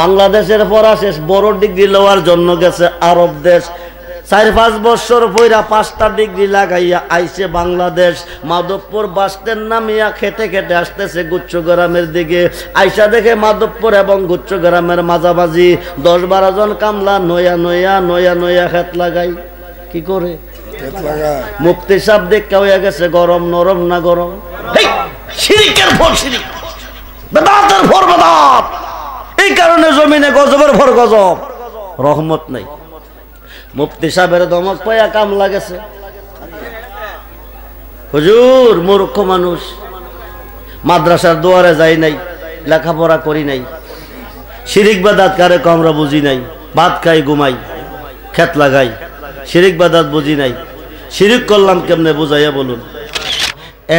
বাংলাদেশের পড়া শেষ বড় ডিগ্রি লওয়ার জন্য গেছে আরব দেশ। ৪-৫ বছর পয়রা ৫টা ডিগ্রি লাগাইয়া আইছে বাংলাদেশ। মাধবপুর বাসস্ট্যান্ড নামিয়া খেতে খেতে আসতেছে গুচ্ছগ্রামের দিকে। আইসা দেখে মাধবপুর এবং গুচ্ছগ্রামের মাঝামাঝি ১০-১২ জন কামলা নয়া নয়া নয়া নয়া খেত লাগাই। কি করে মুক্তি সাহেব দেখা হইয়া গেছে গরম নরম না গরম। শিরিকের ফল শিরিক, বেদাতের ফল বেদাত। এই কারণে জমিনে গজবের ফল গজব, রহমত নাই। মুফতি সাহেবের দমক পায়া কাম লাগেছে। হুজুর মূর্খ মানুষ, মাদ্রাসার দুয়ারে যাই নাই, লেখাপড়া করি নাই, শিরিক বাদাত কারে কমরা বুঝি নাই, ভাত খাই ঘুমাই খেত লাগাই, শিরিক বাদাত বুঝি নাই। শিরিক করলাম কেমনে বুঝাইয়া বলুন।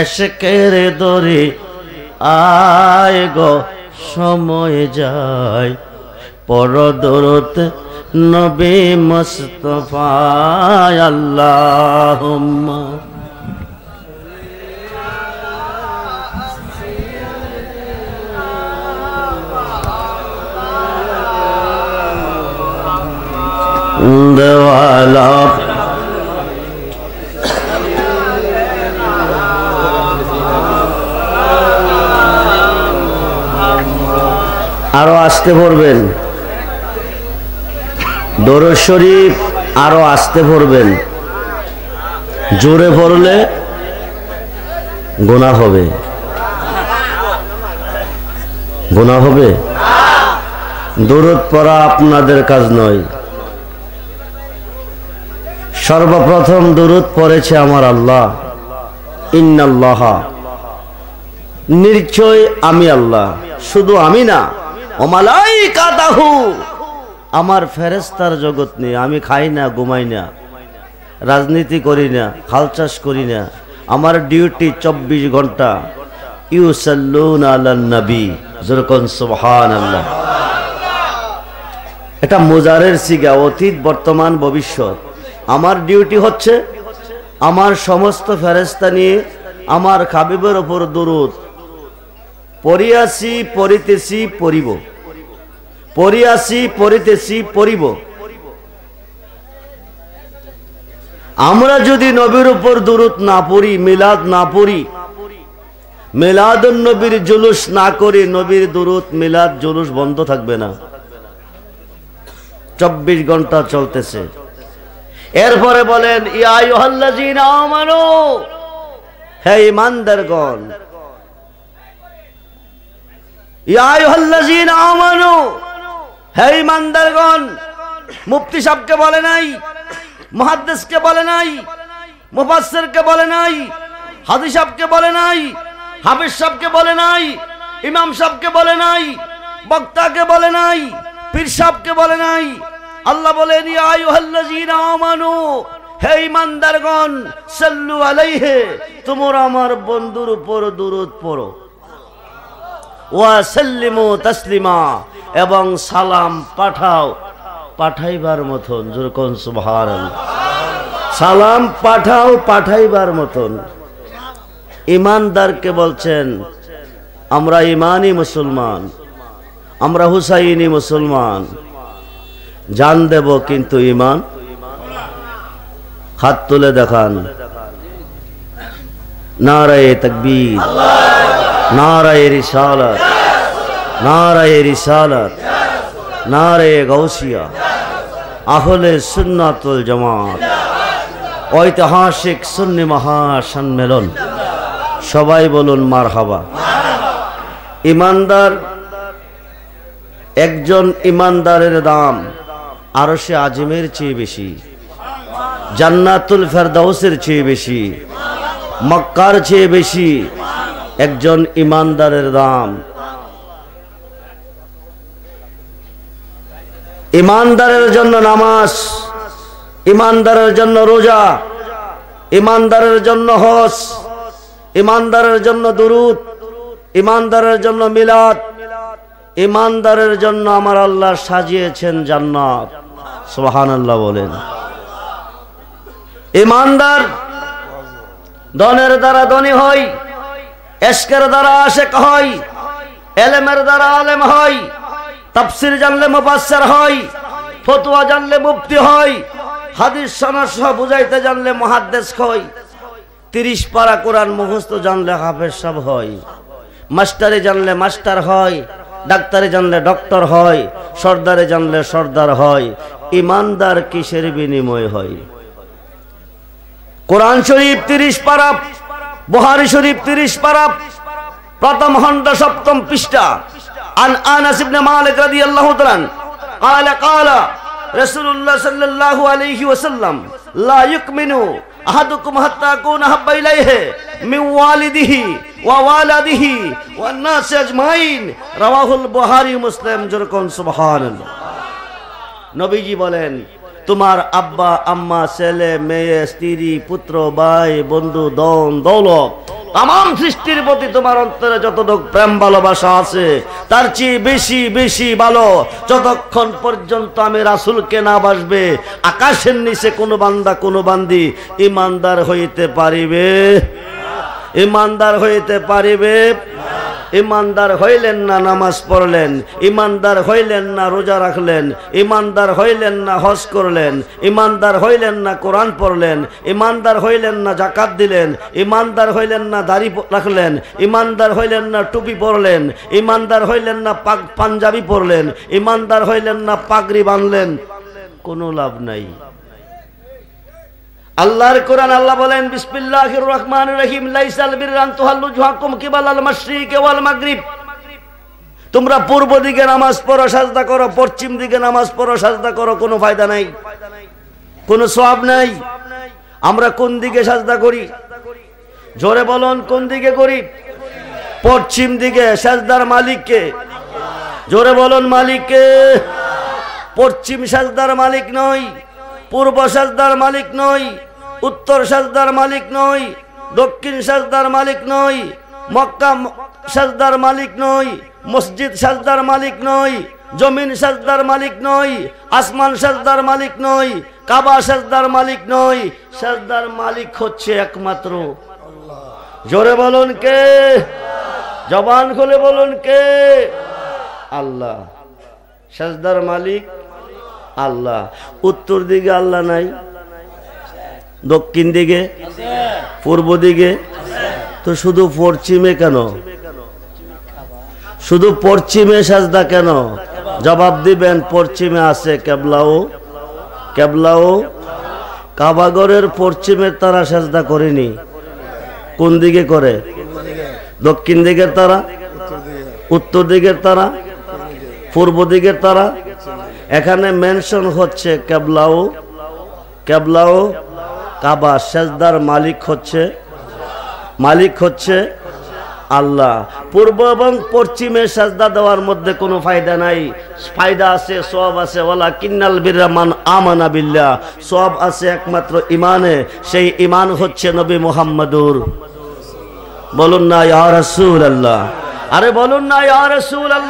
এশকের দরে আয় গো সময় যায় পরদরত নবী মুস্তাফা আল্লাহুম্মা। আরো আসতে পড়বেন দরুদ শরীফ, আরো আসতে পড়বেন। জোরে পড়লে গুনাহ হবে, গুনাহ হবে। দরুদ পড়া আপনাদের কাজ নয়। সর্বপ্রথম দরুদ পড়েছে আমার আল্লাহ। ইন্নাল্লাহা, নিশ্চয় আমি আল্লাহ। শুধু আমি না, ওমালাইকাতাহু, আমার ফেরেশতার জগৎ নিয়ে। আমি খাই না, ঘুমাই না, রাজনীতি করি না, হাল চাষ করি না। আমার ডিউটি ২৪ ঘন্টা। ইউসাল্লুনা আলান নবী, যুরকুন সুবহানাল্লাহ। এটা মুজারের সিগা, অতীত বর্তমান ভবিষ্যৎ। আমার ডিউটি হচ্ছে আমার সমস্ত ফেরেশতা নিয়ে আমার হাবিবের উপর দরুদ পড়িয়াছি, পড়িতেছি, পড়িব, পড়িয়াছি, পড়িতেছি, পড়িব। আমরা যদি নবীর উপর দরুদ না পড়ি, মিলাদ না পড়ি, মিলাদুন নবীর জুলুস না করি, নবীর দরুদ মিলাদ জুলুস বন্ধ থাকবে না, ২৪ ঘন্টা চলতেছে। এরপরে বলেন, ইয়া আইয়ুহাল্লাযীনা আমানু, হে ঈমানদারগণ। ইয়া আইয়ুহাল্লাযীনা আমানু, হে ইমানদারগণ। মুফতি সাহেবকে বলে নাই, মুহাদ্দিসকে বলে নাই, মুফাসসিরকে বলে নাই, হাজী সাহেবকে বলে নাই, হাফেজ সাহেবকে বলে নাই, ইমাম সাহেবকে বলে নাই, বক্তাকে বলে নাই, পীর সাহেবকে বলে নাই। আল্লাহ বলেন, ইয়া আইয়ুহাল্লাযীনা আমানু, হে ইমানদারগণ, সাল্লু আলাইহি, তোমরা আমার বন্ধুর উপর দরুদ পড়ো। ওয়া সাল্লিমু তাসলিমা, এবং সালাম পাঠাও পাঠাইবার মতন। যেরকম সুবহানাল্লাহ, সালাম পাঠাও পাঠাইবার মতন। ইমানদারকে বলছেন, আমরা ইমানি মুসলমান, আমরা হুসাইনি মুসলমান। জান দেব কিন্তু ইমান, হাত তুলে দেখান। নারায়ে তাকবীর, নারায়ে রিসালাত, নারায়ে রিসালাত, নারায়ে গাউসিয়া। আহলে সুন্নাতুল জামাত, ঐতিহাসিক সুন্নি মহাসম্মেলন। সবাই বলুন মারহাবা। ইমানদার, একজন ইমানদারের দাম আরশে আজিমের চেয়ে বেশি, জান্নাতুল ফেরদাউসের চেয়ে বেশি, মক্কার চেয়ে বেশি। একজন ইমানদারের দাম, ইমানদারের জন্য নামাজ, ইমানদারের জন্য রোজা, ইমানদারের জন্য হজ, ইমানদারের জন্য দরুদ, ইমানদারের জন্য মিলাদ, ইমানদারের জন্য আমার আল্লাহ সাজিয়েছেন জান্নাত। সুবহানাল্লাহ বলেন। ইমানদার ধনের দ্বারা ধনী হয়, এশকের দ্বারা আশেক হয়, এলেমের দ্বারা আলেম হয়, তাফসীর জানলে মুফাসসির হয়, ফতোয়া জানলে মুফতি হয়, হাদিস সনদ বুঝাইতে জানলে মুহাদ্দিস হয়, 30 পারা কোরআন মুখস্থ জানলে হাফেজ সাহেব হয়, মাস্টারে জানলে মাস্টার হয়, ডাক্তারে জানলে ডক্টর হয়, সর্দারে জানলে সর্দার হয়। ইমানদার কিসের বিনিময় হয়? কোরআন শরীফ 30 পারা, বুখারী শরীফ 30 পারা, প্রথম খণ্ড সপ্তম পৃষ্ঠা। আন আনাস ইবনে মালিক রাদিয়াল্লাহু তাআলা قال قال رسول الله صلى الله عليه وسلم لا يؤمن احدكم حتى يكون حب اليه من والده وولده والناس اجمعين رواه البخاري مسلم জরকন সুবহানাল্লাহ। নবীজি বলেন তোমার আব্বা আম্মা ছেলে মেয়ে স্ত্রী পুত্র ভাই বন্ধু ধন দৌলত तमाम सृष्टिर प्रति तुम्हार अंतरे যতটুক প্রেম ভালোবাসা আছে তার চেয়ে বেশি বেশি ভালো যতক্ষণ পর্যন্ত আমি রাসূলকে না বাসবে আকাশের নিচে কোনো বান্দা কোনো বান্দি ঈমানদার হইতে পারিবে না। ঈমানদার হইতে পারিবে না। ईमानदार হইলেন না নামাজ পড়লেন, ईमानदार হইলেন না রোজা রাখলেন, ईमानदार হইলেন না হজ করলেন, ईमानदार হইলেন না কোরআন পড়লেন, ईमानदार হইলেন না যাকাত দিলেন, ईमानदार হইলেন না দাড়ি রাখলেন, ईमानदार হইলেন না টুপি পরলেন, ईमानदार হইলেন না পাঞ্জাবি পরলেন, ईमानदार হইলেন না পাগড়ি বাঁধলেন, কোনো লাভ নাই। আল্লাহর কোরআন আল্লাহ বলেন বিসমিল্লাহির রহমানির রহিম লাইসাল বিররান তুহাল্লু জুহাকুম কিবালাল মাশরিকি ওয়াল মাগরিব। তোমরা পূর্ব দিকে নামাজ পড়ো সাজদা করো, পশ্চিম দিকে নামাজ পড়ো সাজদা করো, কোনো फायदा নাই, কোনো সওয়াব নাই। আমরা কোন দিকে সাজদা করি? জোরে বলুন কোন দিকে করি? পশ্চিম দিকে। সাজদার মালিক কে? আল্লাহ। জোরে বলুন মালিক কে? আল্লাহ। পশ্চিম সাজদার মালিক নয়, পূর্ব সাজদার মালিক নয়, উত্তর সাজদার মালিক নয়, দক্ষিণ সাজদার মালিক নয়, মক্কা সাজদার মালিক নয়, মসজিদ সাজদার মালিক নয়, জমিন সাজদার মালিক নয়, আসমান সাজদার মালিক নয়, কাবা সাজদার মালিক নয়। সাজদার মালিক হচ্ছে একমাত্র আল্লাহ। জোরে বলুন কে? জবান খুলে বলুন কে? আল্লাহ। সাজদার মালিক আল্লাহ। উত্তর দিকে আল্লাহ নাই, দক্ষিণ দিকে, পূর্ব দিকে, তো শুধু পশ্চিমে কেন? শুধু পশ্চিমে সাজদা কেন? জবাব দিবেন। পশ্চিমে আছে কেবলাও, কেবলাও কাবাগরের পশ্চিমের তারা সাজদা করেনি, কোন দিকে করে? দক্ষিণ দিকের তারা, উত্তর দিকের তারা, পূর্ব দিকের তারা। এখানে মেনশন হচ্ছে কেবলাও, কেবলাও কাবা। সেজদার মালিক হচ্ছে, মালিক হচ্ছে আল্লাহ। পূর্ব এবং পশ্চিমে সেজদা দেওয়ার মধ্যে কোনো ফায়দা নাই, ফায়দা আছে, সওয়াব আছে। ওয়ালা কিন্নাল বিররা মান আমানা বিল্লাহ, সওয়াব আছে একমাত্র ইমানে, সেই ইমান হচ্ছে নবী মুহাম্মাদুর। বলুন না ইয়া রাসূলুল্লাহ, আরে বলুন না ইয়া রাসূলুল্লাহ।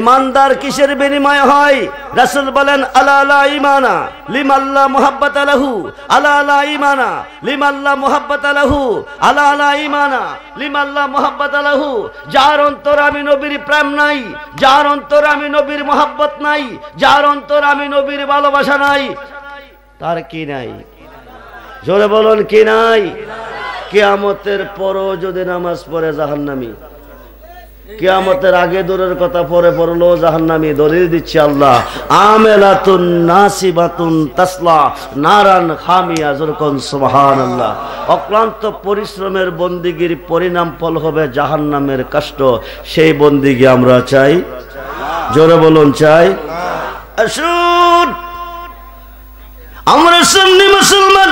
ইমানদার কিসের বিনিময় হয়? রাসূল বলেন আলা লা ঈমানা লিমাল্লা মুহাব্বাতা লাহু, আলা লা ঈমানা লিমাল্লা মুহাব্বাতা লাহু, আলা লা ঈমানা লিমাল্লা মুহাব্বাতা লাহু। যার অন্তরে আমি নবীর প্রেম নাই, যার অন্তরে আমি নবীর মুহাব্বত নাই, যার অন্তরে আমি নবীর ভালোবাসা নাই, তার কি নাই? জোরে বলুন কি নাই? কিয়ামতের পরও যদি নামাজ পড়ে জাহান্নামী, কিয়ামতের আগে দূরের কথা পরে পড়লো জাহান্নামী। দলিল দিচ্ছে আল্লাহ আমেলাতুন নাসিবাতুন তাসলা নারান খামিয়া জরকন সুবহানাল্লাহ। অক্লান্ত পরিশ্রমের বন্দিগির পরিণাম ফল হবে জাহান্নামের কষ্ট। সেই বন্দিগি আমরা চাই? জোরে বলুন চাই? আসুন আমরা সামনে মুসলমান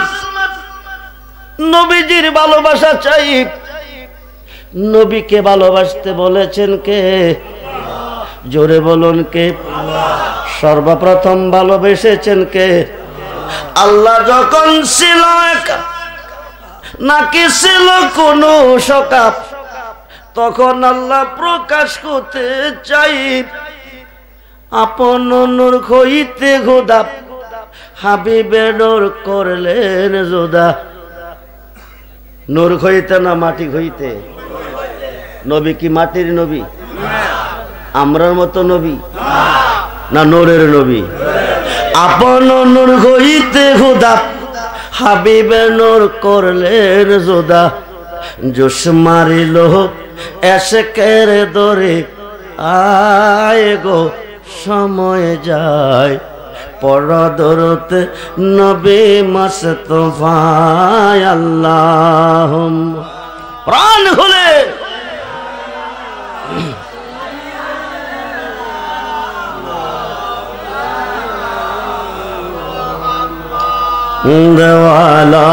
নবীজির ভালোবাসা চাই। নবীকে ভালোবাসতে বলেছেন কে? জোরে বলুন কে? সর্বপ্রথম ভালোবেসেছেন কে? আল্লাহ। যখন ছিল একা, নাকি ছিল কোনো সকাপ, তখন আল্লাহ প্রকাশ করতে চাই আপন নূর হইতে খোদা হাবিবের নূর করলেন জোদা। নূর হইতে না মাটি হইতে? নবী কি মাটির নবী? আমরার মতো নবী না, নূরের নবী। আপন নূর হইতে হুদা হাবিবের নূর করলেন জোদা। জোশ মারিল এশকের দরে আয় গো সময় যায় পরদরতে নবী মুস্তাফায় আল্লাহুম্মা। প্রাণ খুলে দেওয়ালা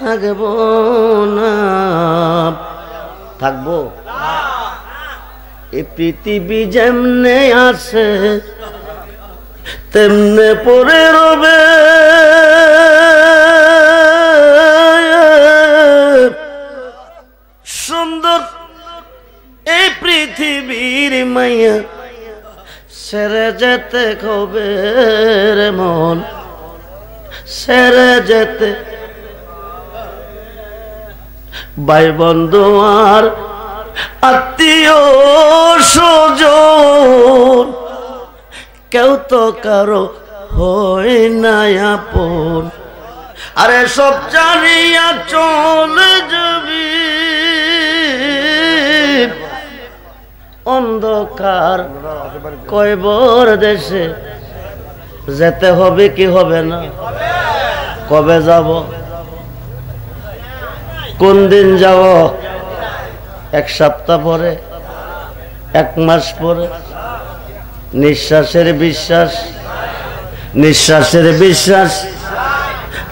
থাকবো না, থাকবো এ পৃথিবী যেমনে আসে তেমনে পড়ে রবে। সুন্দর এই পৃথিবীর মায়া সেরে যেতে হবে রে মন, সেরে যেতে ভাই বন্ধু আর আত্মীয় স্বজন কেউ তো কারো হয় না আপন। আরে সব জানিয়া চলে যাবি অন্ধকার কয়বর দেশে, যেতে হবে কি হবে না? কবে যাব, কোন দিন যাব? এক সপ্তাহ পরে, এক মাস পরে। নিঃশ্বাসের বিশ্বাস, নিঃশ্বাসের বিশ্বাস।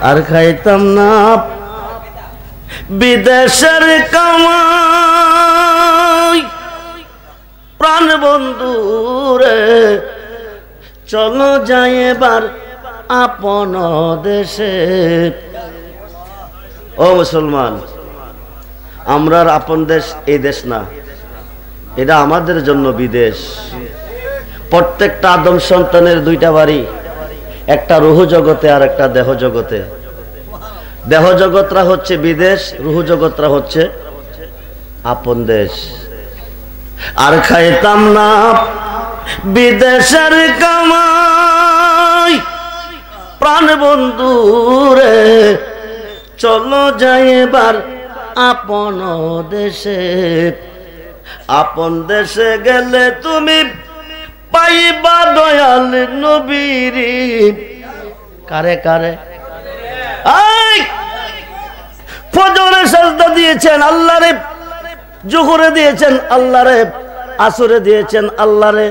আর খাইতাম না বিদেশের কামাই। প্রাণ বন্ধুরে চলো যাই এবার আপন দেশে। ও মুসলমান, আমরা আপন দেশ এই দেশ না, এটা আমাদের জন্য বিদেশ। প্রত্যেকটা আদম সন্তানের দুইটা বাড়ি, একটা রুহ জগতে আর একটা দেহ জগতে। দেহ জগতরা হচ্ছে বিদেশ, রুহ জগতরা হচ্ছে আপন দেশ। আর খাইতাম না বিদেশের কামাই। প্রাণ বন্ধুরে চলো যাই এবার আপন দেশে। আপন দেশে গেলে তুমি পাইবা দয়াল নবীর। কারে কারে ফজরে সাজদা দিয়েছেন আল্লাহরে, জোহরে দিয়েছেন আল্লাহরে, আসরে দিয়েছেন আল্লাহরে,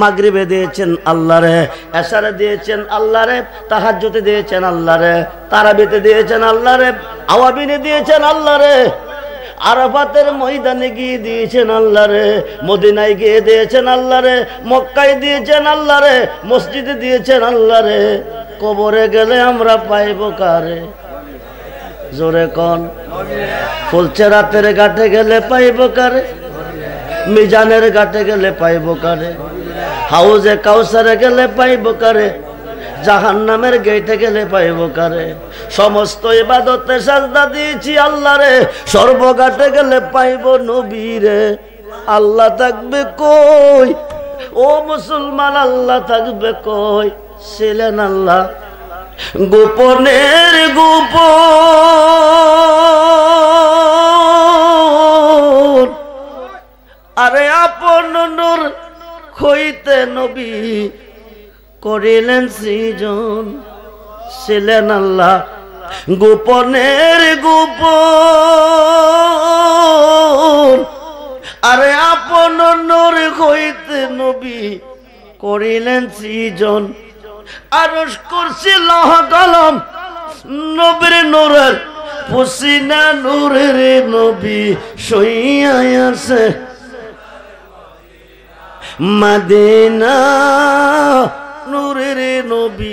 মাগরিবে দিয়েছেন আল্লাহরে, এশারে দিয়েছেন আল্লাহরে, তাহাজ্জুদে দিয়েছেন আল্লাহরে, তারাবিতে দিয়েছেন আল্লাহরে, আওয়াবিনে দিয়েছেন আল্লাহরে, আরাফাতের ময়দানে গিয়ে দিয়েছেন আল্লাহরে, মদিনায় গিয়ে দিয়েছেন আল্লাহরে, মক্কায় দিয়েছেন আল্লাহরে, মসজিদে দিয়েছেন আল্লাহরে। কবরে গেলে আমরা পাইব কারে? জোরে কোন? ফুলছে রাতের ঘাটে গেলে পাইব কারে? মিজানের ঘাটে গেলে পাইব কারে? হাউজে কাউসারে গেলে পাইব কারে? জাহান্নামের গেটে গেলে পাইব কারে? সমস্ত ইবাদতে সাজদা দিয়েছি আল্লাহরে, সর্বঘাটে গেলে পাইব নবীরে। আল্লাহ থাকবে কই? ও মুসলমান, আল্লাহ থাকবে কই? ছিলেন আল্লাহ গোপনের গোপন। আরে আপন নূর হইতে নবী করিলেন সৃজন, ছিলেন আল্লাহ গোপনের গোপন। আরে আপন নূর হইতে নবী করিলেন সৃজন, আরশ কুরসি লৌহ কলম নবীর নূরের পুসিনা নূরের নবী শুইয়া আছে মদিনা। নূরের নবী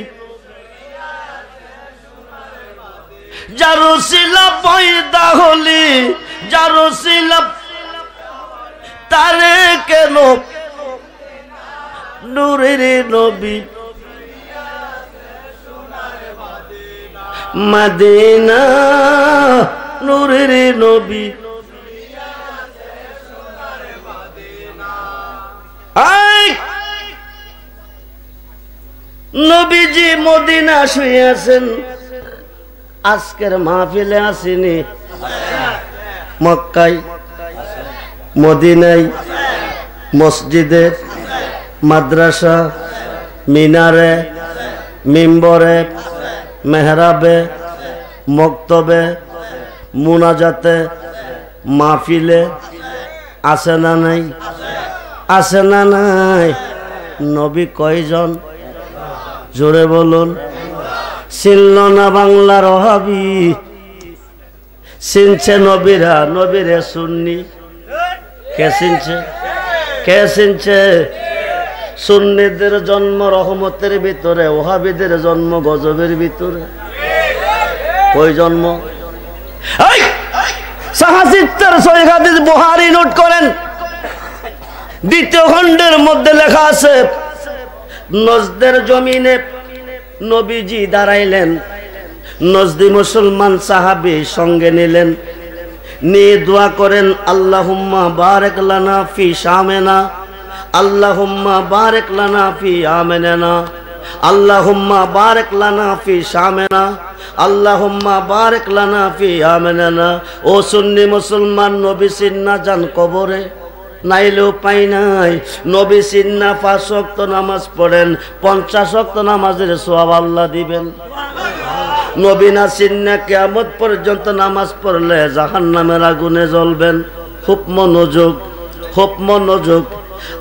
যার ওসিলা পয়দা হলি, যার ওসিলা তারে কেন নূরের নবী মদিনা নূরের নবী নবীজি মদিনা শুয়ে আছেন। আজকের মাহফিলে আসেনি, মক্কায় মদিনায় মসজিদে মাদ্রাসা মিনারে মিম্বরে মেহরাবে মক্তবে মুনাজাতে মাহফিলে আসে না নাই? আসে না নাই? নবী কয়জন জোরে বলুন। চিনল না বাংলার অভাবী? চিনছে নবীরা, নবীরে সুন্নি। কে চিনছে? কে চিনছে? সুন্নিদের জন্ম রহমতের ভিতরে, ওহাবিদের জন্ম গজবের ভিতরে। ওই জন্ম সাহাসিত্তর সহিহ হাদিস বুখারী নোট করেন, দ্বিতীয় খণ্ডের মধ্যে লেখা আছে নজদের জমিনে নবীজি দাঁড়াইলেন, নজদি মুসলমান সাহাবী সঙ্গে নিলেন, নিয়ে দোয়া করেন আল্লাহুম্মা বারিক লানা ফি শামেনা, আল্লাহুম্মা বারিক লানা ফি আমানিনা, আল্লাহুম্মা বারিক লানা ফি শামেনা, আল্লাহুম্মা বারিক লানা ফি আমানিনা। ও সুন্নি মুসলমান, নবী সিন্না যান কবরে, নাইলেও পাই নাই। নবী সিন্না ৫ ওয়াক্ত নামাজ পড়েন, ৫০ ওয়াক্ত নামাজের সওয়াব আল্লাহ দিবেন। নবী না সিন্না কিয়ামত পর্যন্ত নামাজ পড়লে জাহান্নামের আগুনে জ্বলবেন। খুব মনোযোগ, খুব মনোযোগ।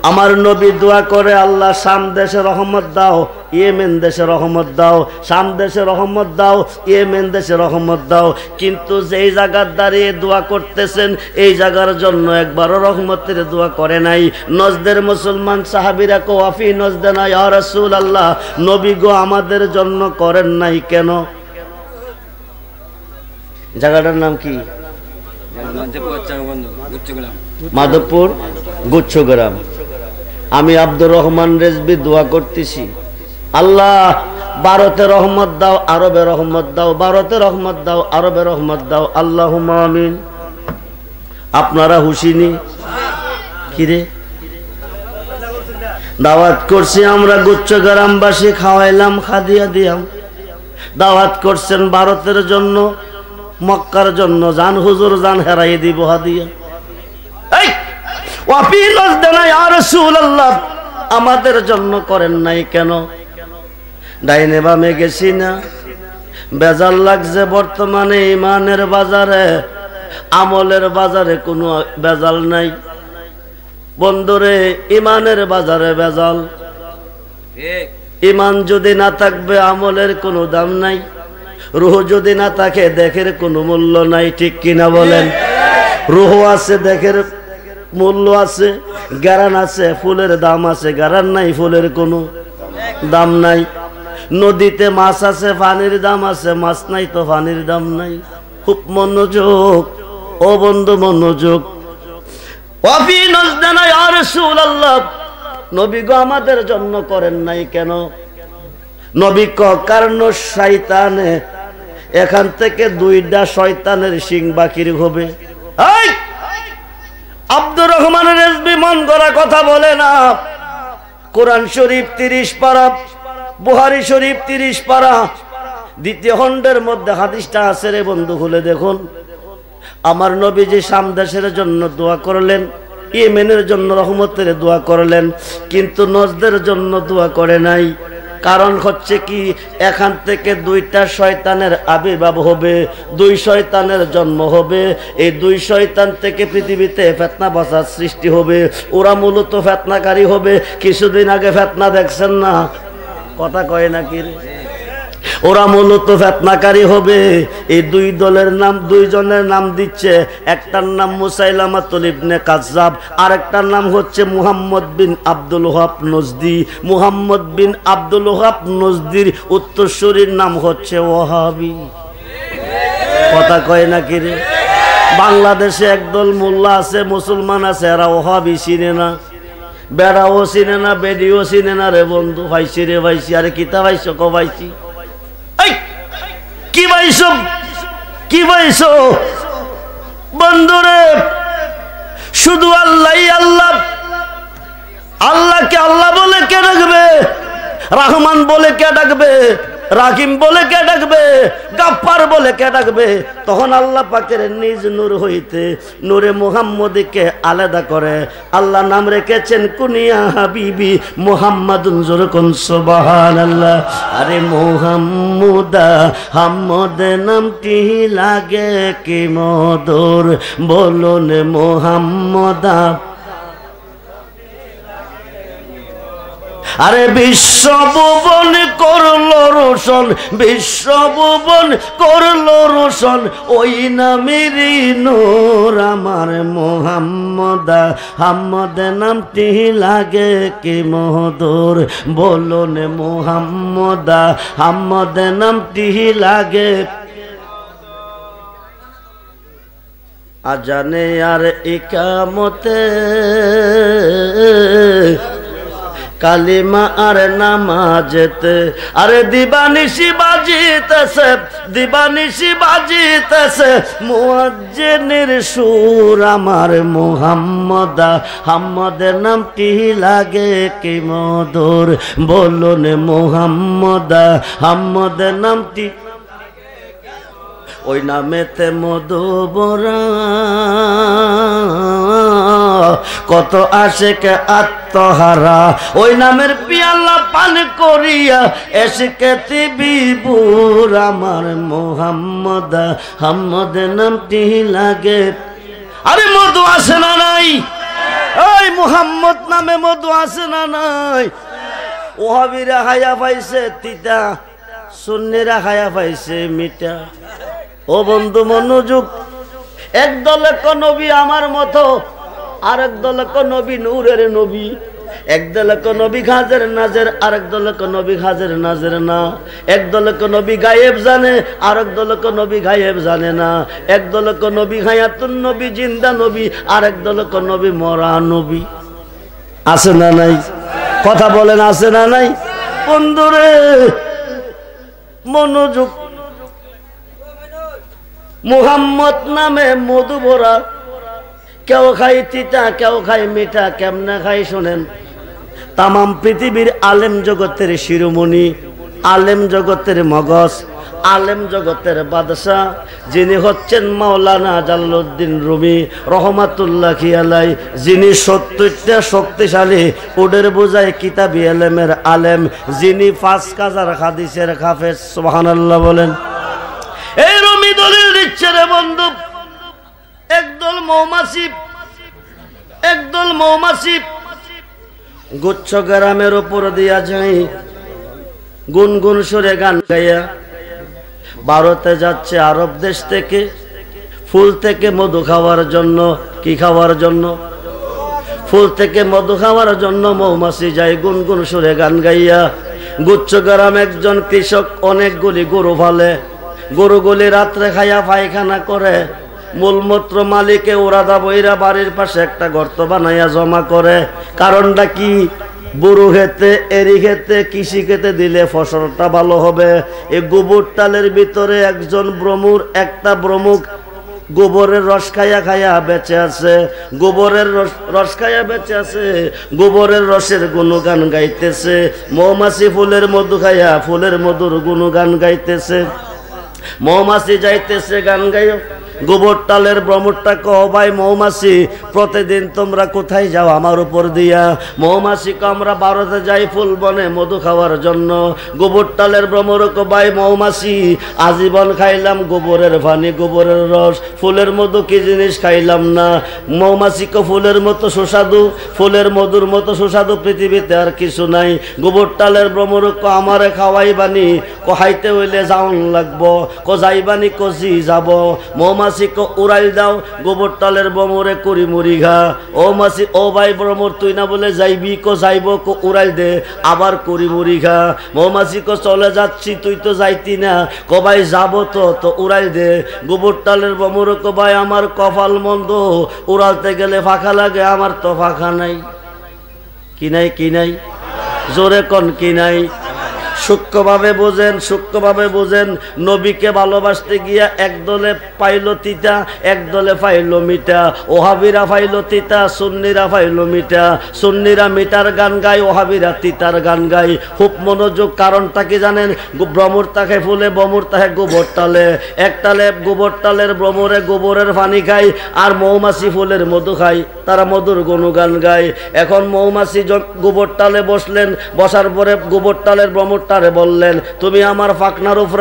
আমার নবী দোয়া করে আল্লাহ শাম দেশে রহমত দাও, ইয়েমেন দেশে রহমত দাও, শাম দেশে রহমত দাও, ইয়েমেন দেশে রহমত দাও। কিন্তু যেই জায়গার দাঁড়িয়ে দোয়া করতেছেন এই জায়গার জন্য একবারও রহমতের দোয়া করে নাই। নজদের মুসলমান সাহাবীরা কো আফি নজদে না ইয়া রাসূলুল্লাহ, নবী গো আমাদের জন্য করেন নাই কেন? জায়গাটার নাম কি? মাধবপুর গুচ্ছগ্রাম। আমি আব্দুর রহমান রেজবি দোয়া করতেছি আল্লাহ ভারতে রহমত দাও, আরবে রহমত দাও, ভারতে রহমত দাও, আরবে রহমত দাও, আল্লাহুম্মা আমিন। আপনারা হুশিনি কিরে? দাওয়াত করছি আমরা গুচ্ছগ্রামবাসী, খাওয়াইলাম খাদিয়া দিয়াম। দাওয়াত করছেন ভারতের জন্য, মক্কার জন্য। জান হুজুর জান হেরাই দিব হাদিয়া। আমাদের জন্য করেন নাই কেন? ডাইনে বামে গেছি না, বেজার লাগছে। বর্তমানে ইমানের বাজারে আমলের বাজারে কোনো বেজাল নাই। বন্ধুরে, ইমানের বাজারে বেজাল। ইমান যদি না থাকবে আমলের কোনো দাম নাই, রুহ যদি না থাকে দেখের কোনো মূল্য নাই। ঠিক কিনা বলেন? রুহ আছে, দেখের মূল্য আছে, গারান আছে, ফুলের দাম আছে, গারান নাই, ফুলের কোনো দাম নাই। নদীতে মাছ আছে, পানির দাম আছে, মাছ নাই তো পানির দাম নাই। খুব মনোযোগ, ও বন্ধু মনোযোগ। নবী গো আমাদের জন্য করেন নাই কেন? নবী ক কারণ শয়তানে, এখান থেকে 2টা শয়তানের শিং বাকির হবে। আব্দুর রহমান রেজবি মন গড়া কথা বলে না। কোরআন শরীফ 30 পারা, বুখারী শরীফ 30 পারা, দ্বিতীয় খণ্ডের মধ্যে হাদিসটা আছে রে বন্ধু, খুলে দেখুন। আমার নবী যে শাম দেশের জন্য দোয়া করলেন, ইয়েমেনের জন্য রহমতের দোয়া করলেন, কিন্তু নজদের জন্য দোয়া করে নাই। কারণ হচ্ছে কি, এখান থেকে 2টা শয়তানের আবির্ভাব হবে, 2 শয়তানের জন্ম হবে। এই 2 শয়তান থেকে পৃথিবীতে ফিতনা বসার সৃষ্টি হবে। ওরা মূলত ফিতনাকারী হবে। কিছুদিন আগে ফিতনা দেখছেন না? কথা কয় না কি? ওরা মূলত ফিতনাকারী হবে। এই 2 দলের নাম, 2 জনের নাম দিচ্ছে। একটার নাম মুসাইলামাতুল ইবনে কাজ্জাব, আরেকটার নাম হচ্ছে মুহাম্মদ বিন আব্দুল ওয়াহাব নজদি। মুহাম্মদ বিন আব্দুল ওয়াহাব নজদির উত্তরসূরির নাম হচ্ছে ওয়াহাবি। কথা কয় না কি রে? বাংলাদেশে একদল মোল্লা আছে মুসলমান আছে এরা ওহাবি চিনে না বেড়াও চিনে না বেদিও চিনে না রে বন্ধু ভাইছি রে ভাইছি আরে কিতা ভাইছো কো ভাইছি এই কি ভাইছো বন্ধু রে শুধু আল্লাহই আল্লাহ আল্লাহকে আল্লাহ বলে কে ডাকবে রহমান বলে কে ডাকবে राकिम बोले क्या डाकबे गफ्फार बोले क्या डाकबे तखन आल्ला पाकेर निज नूर हईते नूरे मुहम्मदीके आलादा करे आल्ला नाम रेखेछेन कुनिया हबीबी मुहम्मदुन जोर कोन सुबहानाल्लाह अरे मुहम्मदा हम्मद नामटी लागे कि मधुर बोलो ने मुहम्मदा अरे विश्वभुवन करलो रोशन विश्वभुवन करलो रोशन ओई नामेरी नूर आमार मुहम्मदा हम्मद नामटी लागे कि मधुर बोलो ने मुहम्मदा हम्मद नामटी लागे आजाने यार इकामते कालिमा अरे नमाज़त अरे दीवानिशी बाजित से मुअज्जिनेर सुर आमार मुहम्मदा हम्मद नामटी लागे कि मधुर बोलो ने मुहम्मदा हम्मद नामटी ओई नामेते मधु भरा कत आशिक आत्महारा ओई नामेर पियाला पान करिया एशिके तिबिबुर आमार मुहम्मद हम्मद नामटी लागे अरे मधु आसे ना नाई ओई मुहम्मद नामे मधु आसे ना नाई ओहाबीरा हाया पाइछे तिता सुन्नीरा हाया पाइछे मिठा ओ बंधु मनोयोग एक दल को नबी आमार मतो आरेक दल को नबी नूरेर नबी एक दल को नबी खाजेर नजर आरेक दल को नबी खाजेर नजर ना एक दल को नबी गायब जाने आरेक दल को नबी गायब जाने ना एक दल को नबी हयातुन नबी जिंदा नबी आरेक दल को नबी मरा नबी आसे ना नाई कथा बोलेन आसे ना नाई बंधुरे मनोयोग मुहम्मद नामे मधु भरा क्यों खाई तीता क्यों खाई मीठा केमने खाई शोनेन तमाम पृथिवीर आलेम जगतेर शिरोमणि आलेम जगतेर मगज आलेम जगतेर बादशाह जिनि हच्छेन मौलाना জালালউদ্দিন রুমি রহমাতুল্লাহি আলাইহি जिनि 70টা शक्तिशाली उडेर बोझाय किताबी आलेमेर आलेम जिनि 5000 हादिसेर हाफेज सुबहानाल्लाह बोलेन এই রুমি দলিল দিচ্ছে রে বন্ধু একদল মৌমাছি গুচ্ছ গ্রামের উপর দিয়া যায় গুনগুন সুরে গান গাইয়া ভারতে যাচ্ছে আরব দেশ থেকে ফুল থেকে মধু খাওয়ার জন্য কি খাওয়ার জন্য ফুল থেকে মধু খাওয়ার জন্য মৌমাছি যায় গুনগুন সুরে গান গাইয়া গুচ্ছ গ্রামে একজন কৃষক অনেকগুলি গরু ফালে গরুগুলি রাতে খায়া পায়খানা করে মূলমূত্র মালিকে ওরাদা বইরা বাড়ির পাশে একটা গর্ত বানায়া জমা করে কারণটা কি বুরু খেতে এরি খেতে কৃষি খেতে দিলে ফসলটা ভালো হবে এই গোবর টালের ভিতরে একজন ব্রহ্মুর একটা ব্রহ্মুক গোবরের রস খায়া খায়া বেঁচে আছে গোবরের রস খায়া বেঁচে আছে গোবরের রসের গুণগান গাইতেছে মৌমাছি ফুলের মধু খায়া ফুলের মধুর গুণগান গাইতেছে মৌমাছি যাইতেছে গান গায় গোবর টালের ব্রহ্মটা কও ভাই মৌমাছি প্রতিদিন তোমরা কোথায় যাও আমার উপর দিয়া মৌমাছি কো আমরা ভারতে যাই ফুল বনে মধু খাওয়ার জন্য গোবর টালের ব্রহ্মর কো ভাই মৌমাছি আজীবন খাইলাম গোবরের পানি গোবরের রস ফুলের মধু কি জিনিস খাইলাম না মৌমাছি কো ফুলের মতো সুস্বাদু ফুলের মধুর মতো সুস্বাদু পৃথিবীতে আর কিছু নাই গোবর টালের ব্রহ্মর কো আমারে খাওয়াই বানি কো খাইতে হইলে যাওন লাগবো কো যাইবানি কো জি যাব মৌমাছি मासिको उड़ाल दाओ गोबर तालेर बमरे करी मरी घा ओ मासी ओ भाई ब्रह्मर तुई ना बोले जाइबी को जाइबो को उड़ाल दे आबार करी मरी घा मौमासी को चले जाच्छी तुई तो जाइती ना को भाई जाबो तो उड़ाल दे गोबर तालेर बमरे को भाई आमार कपाल मंद उड़ालते गेले फाका लागे आमार तो फाका नाई कि नाई जोरे कोन कि नाई सूक्ष्मभावे बोझें सूक्ष्मभावे बोझें नबी के भालोबासते गिया एक दले पाइलो तीता एक दले पाइलो मिठा ओहाबीरा पाइलो तीता सुन्नीरा पाइलो मिठा सुन्नीरा मिठार गान गाय ओहाबीरा तीतार गान गाय खूब मनोयोग कारणटा कि जानें भ्रमर ताके फुले भ्रमर ताके गोबर ताले एक ताले गोबर तालेर भ्रमरे गोबरेर पानी खाय आर मौमाछी फुलेर मधु खाय तारा मधुर गुणगान गाय एखन मौमाछी गोबर ताले बसलें बसार परे गोबर तालेर भ्रमर मधु खावा तुम्हार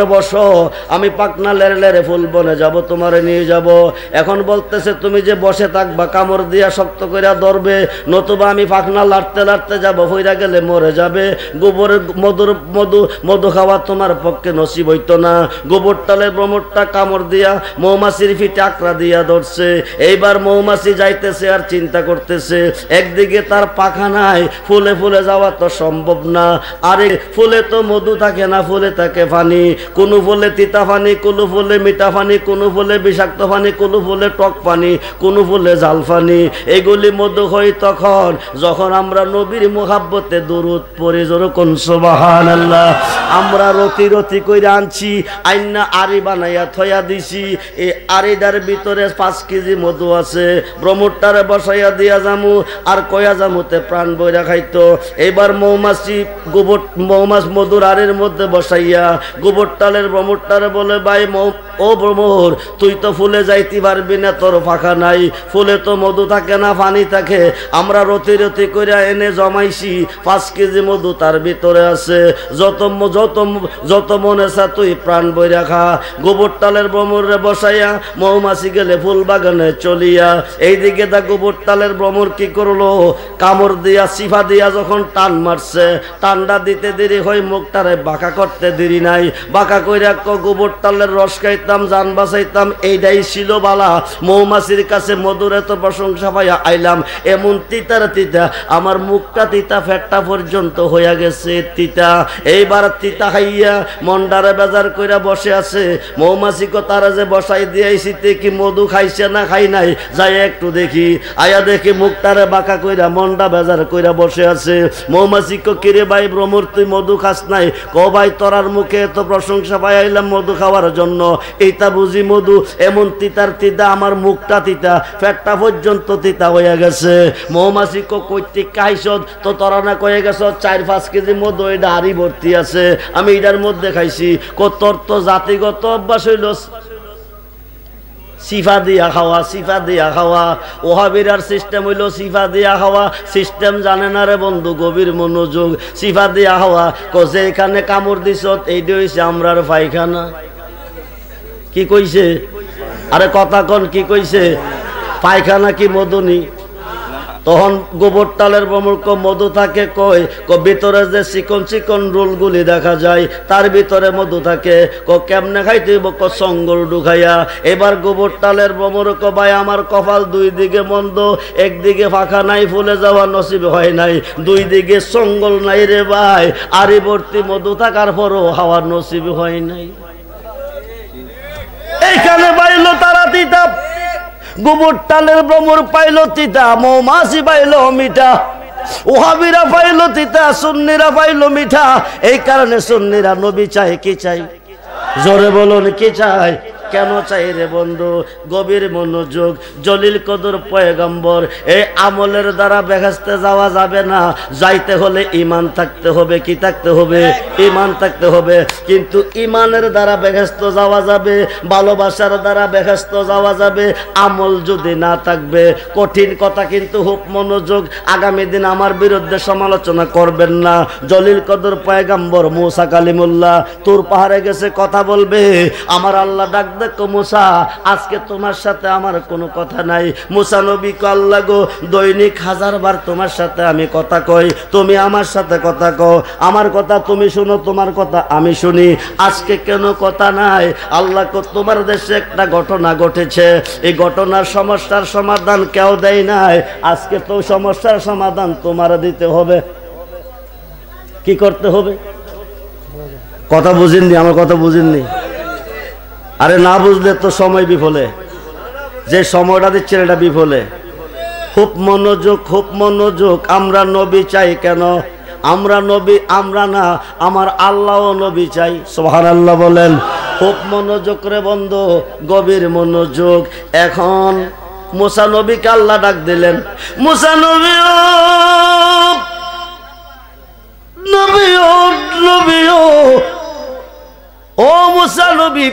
पक्षे नसीब हईतो ना गोबर ताले ब्रह्मटा कामड़ दिया मौमाछिर फिटे आकड़ा दिया धरछे एइबार मौमाछी जाइतेछे आर चिंता करतेछे एकदिके तार पाखा नाई फुले फुले जावा तो सम्भव ना आरे फुले तो मधु थाके ना फुले थाके पानी कोनो फुले तीता पानी कोनो फुले मीठा पानी कोनो फुले विषाक्त पानी कोनो फुले टक पानी कोनो फुले झाल पानी एगुली मधु हई तखन जखन आमरा नबीर मोहब्बते दुरूद पढ़ी जरकन सुबहानाल्लाह आमरा रति रति कइरा आनছি আইনা আরি বানাইয়া থয়া দিছি এই আরিদার ভিতরে 5 কেজি মধু আছে ব্রহ্মটারে বসাইয়া দিয়া জামু আর কয়া জামুতে প্রাণ বইরা খাইতো এবার মৌমাছি গোবর মৌমাছি मधुर आरेर मध्य बसाइया गोबर तालेर ब्रह्मटारे बोले भाई ओ ब्रह्मर तुई तो फुले जाइते पारबि ना तोर फाका नाई फुले तो मधु थाके ना पानी थाके आमरा रति रति कइरा एने जमाइছি 5 केजी मधु तार भितरे आछे जत जत जत मने सा तुई प्राण बइरा खा गोबर तालेर ब्रह्मरे बसाइया मौमाছি गेले फुल बागाने चलिया एइदिके दा गोबर तालेर ब्रह्मर की करलो कामड़ दिया सिफा दिया जखन टान मारছে टांडा दिते देरी हई मुखटारे बाका करते देरी नाई बाका कइरा गोबर तालेर रस खाइताम जान बाँचाइताम एइटाই छिलो बाला मौमाছির কাছে মধুর এত প্রশংসা পাইয়া আইলাম এমন তিতার তিতা আমার মুখটা তিতা ফেটটা পর্যন্ত হইয়া গেছে তিতা এইবার তিতা খাইয়া মনডারে বেজার কইরা বসে আছে মৌমাছি কো তারা যে বসাই দিয়েছি তে কি মধু খাইছে না খাই নাই যাই একটু দেখি আয়া দেখি মুখটারে বাঁকা কইরা মনডা বেজার কইরা বসে আছে মৌমাছি কো কিরে ভাই ব্রহ্মর তুই মধু খাস নাই কো ভাই তোরার মুখে তো প্রশংসা পাইলাম মধু খাওয়ার জন্য এইটা বুঝি মধু এমন তিতার তিতা আমার মুখটা তিতা পেটটা পর্যন্ত তিতা হইয়া গেছে মৌমাছি কো কইতে খাইছত তো তোরা না কয়ে গেছ 4-5 কেজি মধু এটা আরই ভর্তি আছে আমি এটার মধ্যে খাইছি কো তোর তো জাতিগত অভ্যাস হইল सिफा दिया खावा सिफा दिया खावा ओहाबिरार सिस्टेम हलो सिफा दिया खावा सिस्टेम जाने ना रे बंधु गभीर मनोयोग सिफा दिया खावा कसे एखाने कामड़ दिस आमरार पायखाना की कइसे अरे कथा कौन की कइसे पायखाना की मधुनी तहन गोबर तालेर बमूर्क मधु थाके कय को भितरे जे चिकन चिकन रोलगुली देखा जाए तार भितरे मधु थाके को केमने खाइते बक संगल ढुकाइया एबार गोबर तालेर बमूर्क भाई आमार कपाल दुई दिके मंद एक दिके फाका नाई फुले जावा नसीब हय नाई दुई दिके संगल नाई रे भाई आरि भर्ती मधु थाकार परो हावा नसीब हय नाई एखाने पाइलो तारा तिता गोबर तालेर ब्रह्मर पाइल तीता मौमाছি पाइल मिठा ওহাবীরা पाइल तीता सुन्नीरा पाइल मिठा এই কারণে सुन्नीरा नबी চাই কি চাই জোরে বলুন কি চাই কেন চাই রে বন্ধু গভীর মনোযোগ জলিল কদর পয়গম্বর এই আমলের দ্বারা বেহেশতে যাওয়া যাবে না যাইতে হলে ঈমান থাকতে হবে কি থাকতে হবে ঈমান থাকতে হবে কিন্তু ঈমানের দ্বারা বেহেশত যাওয়া যাবে ভালোবাসার দ্বারা বেহেশত যাওয়া যাবে আমল যদি না থাকবে কঠিন কথা কিন্তু খুব মনোযোগ আগামী দিন আমার বিরুদ্ধে সমালোচনা করবেন না জলিল কদর পয়গম্বর মুসা কালিমুল্লাহ তুর পাহাড়ে গেছে কথা বলবে আমার আল্লাহ ডাক সাদ্দাকো মুসা আজকে তোমার সাথে আমার কোনো কথা নাই। মুসা নবী কো আল্লাহ গো দৈনিক হাজার বার তোমার সাথে আমি কথা কই, তুমি আমার সাথে কথা কও, আমার কথা তুমি শুনো, তোমার কথা আমি শুনি, আজকে কেন কথা নাই? আল্লাহ কো তোমার দেশে একটা ঘটনা ঘটেছে, এই ঘটনার সমস্যার সমাধান কেউ দেয় নাই, আজকে তো সমস্যার সমাধান তোমার দিতে হবে। কি করতে হবে? কথা বুঝেননি? আমার কথা বুঝেননি? আরে না বুঝলে তো সময় বিফলে, যে সময়টা দিচ্ছেন এটা বিফলে। খুব মনোযোগ, খুব মনোযোগ। আমরা নবী চাই কেন? আমরা নবী আমরা না, আমার আল্লাহ নবী চাই। সুবহানাল্লাহ বলেন। খুব মনোযোগ রে বন্ধু, গভীর মনোযোগ। এখন মুসা নবীকে আল্লাহ ডাক দিলেন, মুসা নবী ও মুসা নবী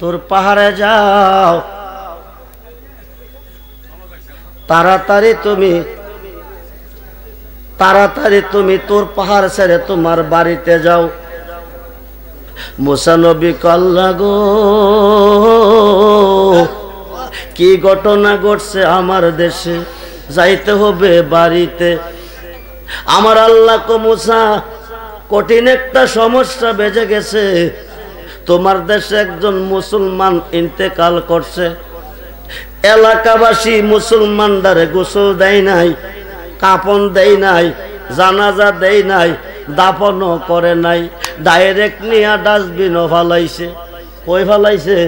তোর পাহাড়ে যাও, তাড়াতাড়ি তুমি তোর পাহাড় ছেড়ে তোমার বাড়িতে যাও। মুসা নবী কল্লা গো কি ঘটনা ঘটছে আমার দেশে, যাইতে হবে বাড়িতে। আমার আল্লাহ কো মুসা কঠিন একটা সমস্যা বেজে গেছে, তোমার দেশে একজন মুসলমান ইন্তেকাল করছে, এলাকাবাসী মুসলমানদারে গোসল দেয় নাই, কাপন দেয় নাই, জানাজা দেয় নাই, দাফনও করে নাই, ডাইরেক্ট নিয়ে ডাস্টবিনও ফালাইছে। কই ফালাইছে?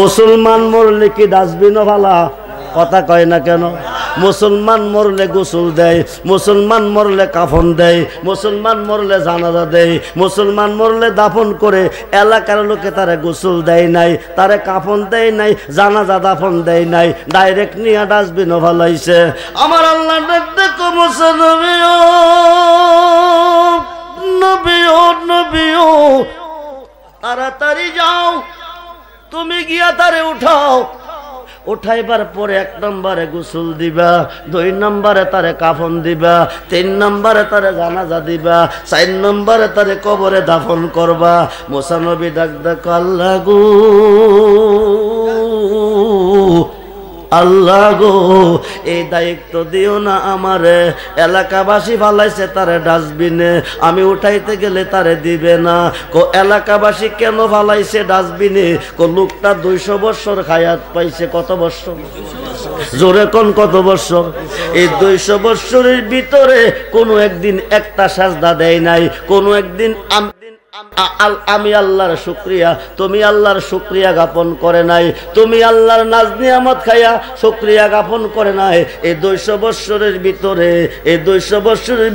মুসলমান মরলে কি ডাস্টবিনও ফালা? কথা কয় না কেন? মুসলমান মরলে গোসল দেয়, মুসলমান মরলে কাফন দেয়, মুসলমান মরলে জানাজা দেয়, মুসলমান মরলে দাফন করে, এলাকার লোকে তারা গোসল দেয় নাই, তারা কাফন দেয় নাই, জানাজা দাফন দেয় নাই, ডাইরেক্ট নিয়ে ডাস্টবিনও ভালাইছে। আমার আল্লাহ দেখো মুসা নবী ও নবী ও নবী ও তাড়াতাড়ি যাও, তুমি গিয়া তারে উঠাও, উঠাইবার পরে ১ নম্বরে গোসল দিবা, 2 নম্বরে তারে কাফন দিবা, 3 নম্বরে তারে জানাজা দিবা, 4 নম্বরে তারে কবরে দাফন করবা। মুসা নবী ডাক আল্লাহ গো আল্লাহ গো এই দায়িত্ব দিও না আমারে, এলাকাবাসী ফালাইছে তারে ডাস্টবিনে, আমি উঠাইতে গেলে তারে দিবে না। কো এলাকাবাসী কেন ফালাইছে ডাস্টবিনে? কো লোকটা 200 বছর হায়াত পাইছে। কত বছর? জোরে কোন কত বছর? এই 200 বছরের ভিতরে কোনো একদিন একটা সাজদা দেয় নাই, কোনো একদিন আমি আল্লাহর শুকরিয়া, তুমি আল্লাহর শুকরিয়া জ্ঞাপন করে নাই, তুমি আল্লাহর নাজ নিয়ামত খাইয়া শুকরিয়া জ্ঞাপন করে নাই। এই 200 বছরের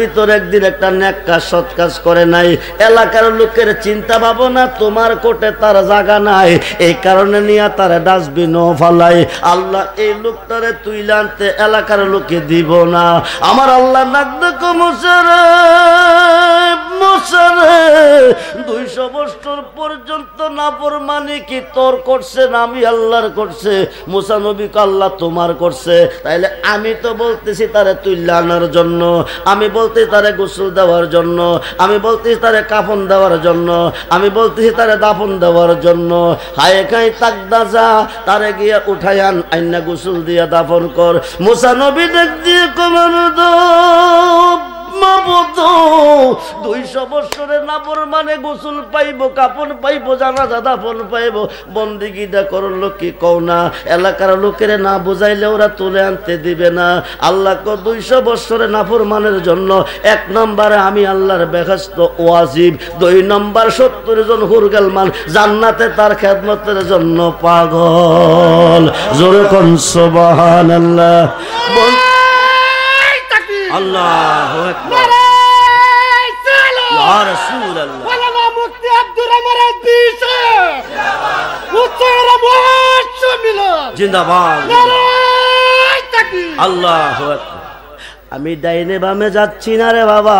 ভিতরে একদিন একটা নেক কাজ সৎ কাজ করে নাই, এলাকার লোকের চিন্তা ভাবনা তোমার কোটে তার জায়গা নাই, এই কারণে নিয়ে তার ডাস্টবিনও ফালাই। আল্লাহ এই লোকটারে তুইলে আনতে এলাকার লোকে দিব না। আমার আল্লাহ নাক দেখো মুসারে মুসারে 200 বছর পর্যন্ত নাফরমানি কি তোর করছে না আমি আল্লাহর করছে? মুসা নবী কে আল্লাহ তোমার করছে। তাইলে আমি তো বলতেছি তারে তুইলা আনার জন্য, আমি বলতেছি তারে গোসল দেওয়ার জন্য, আমি বলতেছি তারে কাফন দেওয়ার জন্য, আমি বলতেছি তারে দাফন দেওয়ার জন্য। হায় খাই তাকদা যা তারে গিয়া উঠাই আন, আইনা গোসল দিয়া দাফন কর। মুসা নবী দেখ দিয়ে কমান দ 200 বছরে নাপর মানে গোসল পাইব, কাপন পাইব, জানাজা দাফন পাইব, বন্দিগিটা করলো কি কও না? এলাকার লোকের না বুঝাইলে ওরা তুলে আনতে দিবে না। আল্লাহ কো 200 বছরে নাফর মানের জন্য 1 নম্বরে আমি আল্লাহর বেহেশত ওয়াজিব, 2 নম্বর 70 জন হুরগাল মান জান্নাতে তার খেদমতের জন্য পাগল। জোরে কোন সুবহানাল্লাহ। আল্লাহু আকবার, ইয়া রাসূলুল্লাহ। ওলামা মুফতি আব্দুর রহমান বিশে জিন্দাবাদ, উত্তর মহাজ সম্মেলন জিন্দাবাদ, নারায়ে তাকবীর, আল্লাহু আকবার। আমি ডাইনে বামে যাচ্ছি না রে বাবা,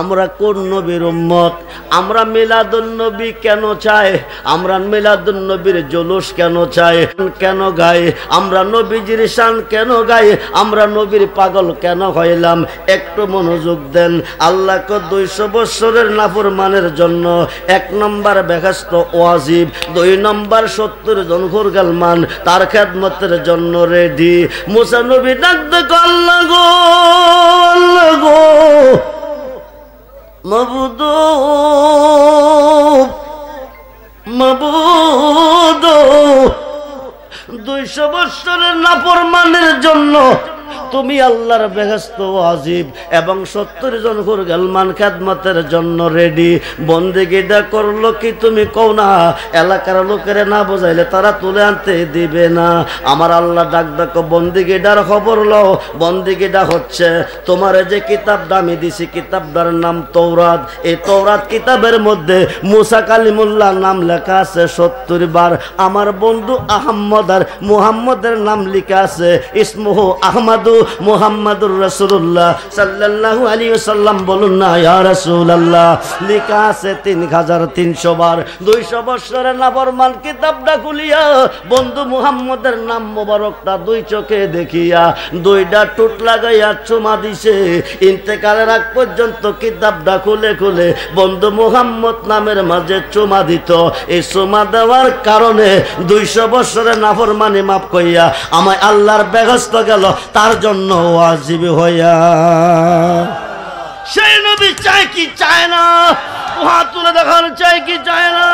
আমরা কোন নবীর উম্মত, আমরা মিলাদুন নবী কেন চাই, আমরা মিলাদুন নবীর জলুস কেন চাই, কেন গাই আমরা নবীজির শান, কেন গাই আমরা নবীর পাগল কেন হইলাম। একটু মনোযোগ দেন। আল্লাহ কো ২০০ বছরের নাফরমানের জন্য ১ নম্বর বেহেশত ওয়াজিব, ২ নম্বর ৭০ জন হুরগালমান তার খেদমতের জন্য রেডি। মুসা নবী ডাকতে আল্লাহ গো আল্লাহ গো মাবুদ মাবুদ, ২০০ বছরের নাফরমানের জন্য তুমি আল্লাহর বেহেশত ওয়াজিব এবং ৭০ জন হুরগালমান খেদমতের জন্য রেডি। বন্দেগিটা করলো কি তুমি কও না, এলাকার লোকেরা না বোঝাইলে তারা তুলে আনতে দিবে না। আমার আল্লাহ ডাক ডাকো, বন্দেগিটার খবর লও। বন্দেগিটা হচ্ছে তোমার যে কিতাবটা আমি দিছি, কিতাবটার নাম তৌরাত। এই তৌরাত কিতাবের মধ্যে মুসা কালিমুল্লাহ নাম লেখা আছে ৭০ বার। আমার বন্ধু আহম্মদ আর মুহাম্মদের নাম লেখা আছে, ইসমুহু আহমদ মুহাম্মাদুর রাসূলুল্লাহ সাল্লাল্লাহু আলাইহি ওয়াসাল্লাম। বলুন না ইয়া রাসূলুল্লাহ। লিখা আছে ৩৩০০ বার। ২০০ বছরের নাফরমান কিতাবটা খুলিয়া বন্ধু মুহাম্মদের নাম মোবারকটা 2 চোখে দেখিয়া 2টা ঠোঁট লাগাইয়া চুমা দিছে। ইন্তেকালের আগ পর্যন্ত কিতাবটা খুলে খুলে বন্ধু মুহাম্মদ নামের মাঝে চুমা দিত। এই চুমা দেওয়ার কারণে ২০০ বছরের নাফরমানি মাফ কইয়া আমায় আল্লাহর বেহেশত গেল, তার জন্য ওয়াজিব হইয়া। সেই নবী চায় কি চায় না, হাত তুলে দেখানো চায় কি চায় না।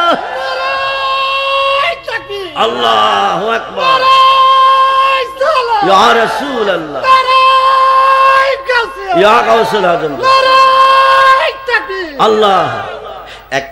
আল্লাহু আকবার, ইয়া রাসূলুল্লাহ, ইয়া গাউসুল আযম। আল্লাহ 1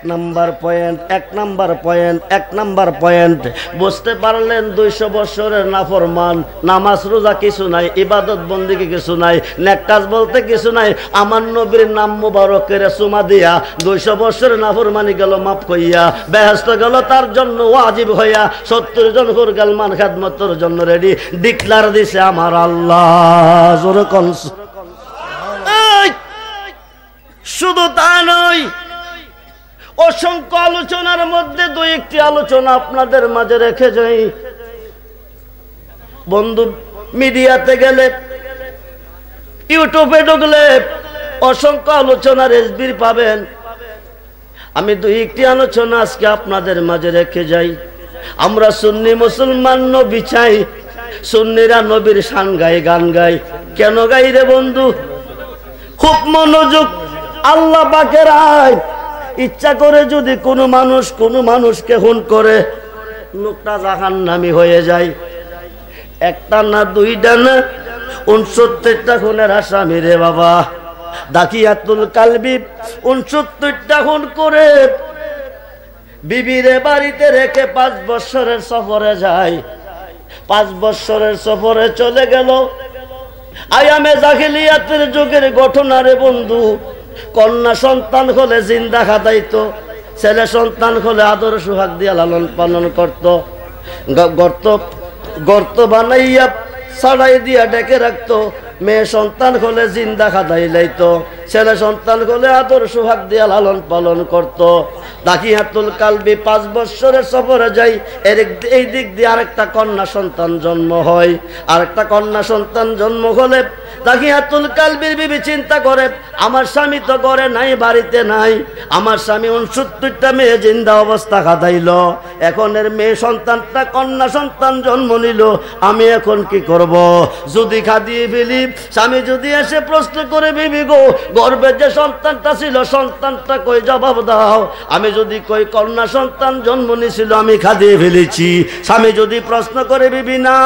নম্বর পয়েন্ট। বুঝতে পারলেন ২০০ বছরের নাফরমান, নামাজ রোজা কিছু নাই, ইবাদত বন্দিকে কিছু নাই, নেক কাজ বলতে কিছু নাই। আমার নবীর নাম মোবারকের চুমা দিয়া ২০০ বছরের নাফরমানি গেল মাফ কইয়া, বেহেশত গেল তার জন্য ওয়াজিব হইয়া, ৭০ জন হুরগালমান খেদমতের জন্য রেডি। ডিক্লার দিছে আমার আল্লাহ। জোরে কোন শুধু তা নয়, অসংখ্য আলোচনার মধ্যে 2-1টি আলোচনা আপনাদের মাঝে রেখে যাই। বন্ধু মিডিয়াতে গেলে, ইউটিউবে ঢুকলে অসংখ্য আলোচনার এসবির পাবেন। আমি 2-1টি আলোচনা আজকে আপনাদের মাঝে রেখে যাই। আমরা সুন্নি মুসলমান নবী চাই, সুন্নিরা নবীর শান গায়, গান গায়। কেন গাই রে বন্ধু? খুব মনোযোগ। আল্লাহ পাকের আয় ইচ্ছা করে যদি কোনো মানুষকে খুন করে, লোকটা জাহান্নামী হয়ে যায়। একটা না 2টা না 69টা খুনের আসামি রে বাবা। দাকিয়াতুল কালবি 69টা খুন করে বিবিরে বাড়িতে রেখে 5 বছরের সফরে যায়। 5 বছরের সফরে চলে গেল। আয়ামে জাহিলিয়াতের যুগের ঘটনা রে বন্ধু। কন্যা সন্তান হলে জিন্দা খাতাইতো, ছেলে সন্তান হলে আদর সুহাগ দিয়া লালন পালন করত। গর্ত বানাইয়া ছাড়াই দিয়া ডেকে রাখতো। মেয়ে সন্তান হলে জিন্দা খাতাই লাইতো, ছেলে সন্তান হলে আদর সুহাগ দিয়া লালন পালন করত। দাকিয়াতুল কালবি 5 বছরের সফরে যাই। এই দিক দিয়ে আরেকটা কন্যা সন্তান জন্ম হয়। আরেকটা কন্যা সন্তান জন্ম হলে দাকিয়াতুল কালবির বিবি চিন্তা করে, আমার স্বামী তো ঘরে নাই, বাড়িতে নাই। আমার স্বামী ৬৯টা মেয়ে জিন্দা অবস্থা খাতাইল, এখন এর মেয়ে সন্তানটা কন্যা সন্তান জন্ম নিল, আমি এখন কি করব? যদি খাদিয়ে ফেলি, স্বামী যদি এসে প্রশ্ন করে, বিবি গো গর্ভে যে সন্তানটা ছিল সন্তানটা কই, জবাব দাও। আমি যদি কই কন্যা সন্তান জন্ম নিয়েছিল, আমি খাদিয়ে ফেলেছি। স্বামী যদি প্রশ্ন করে, বিবি না,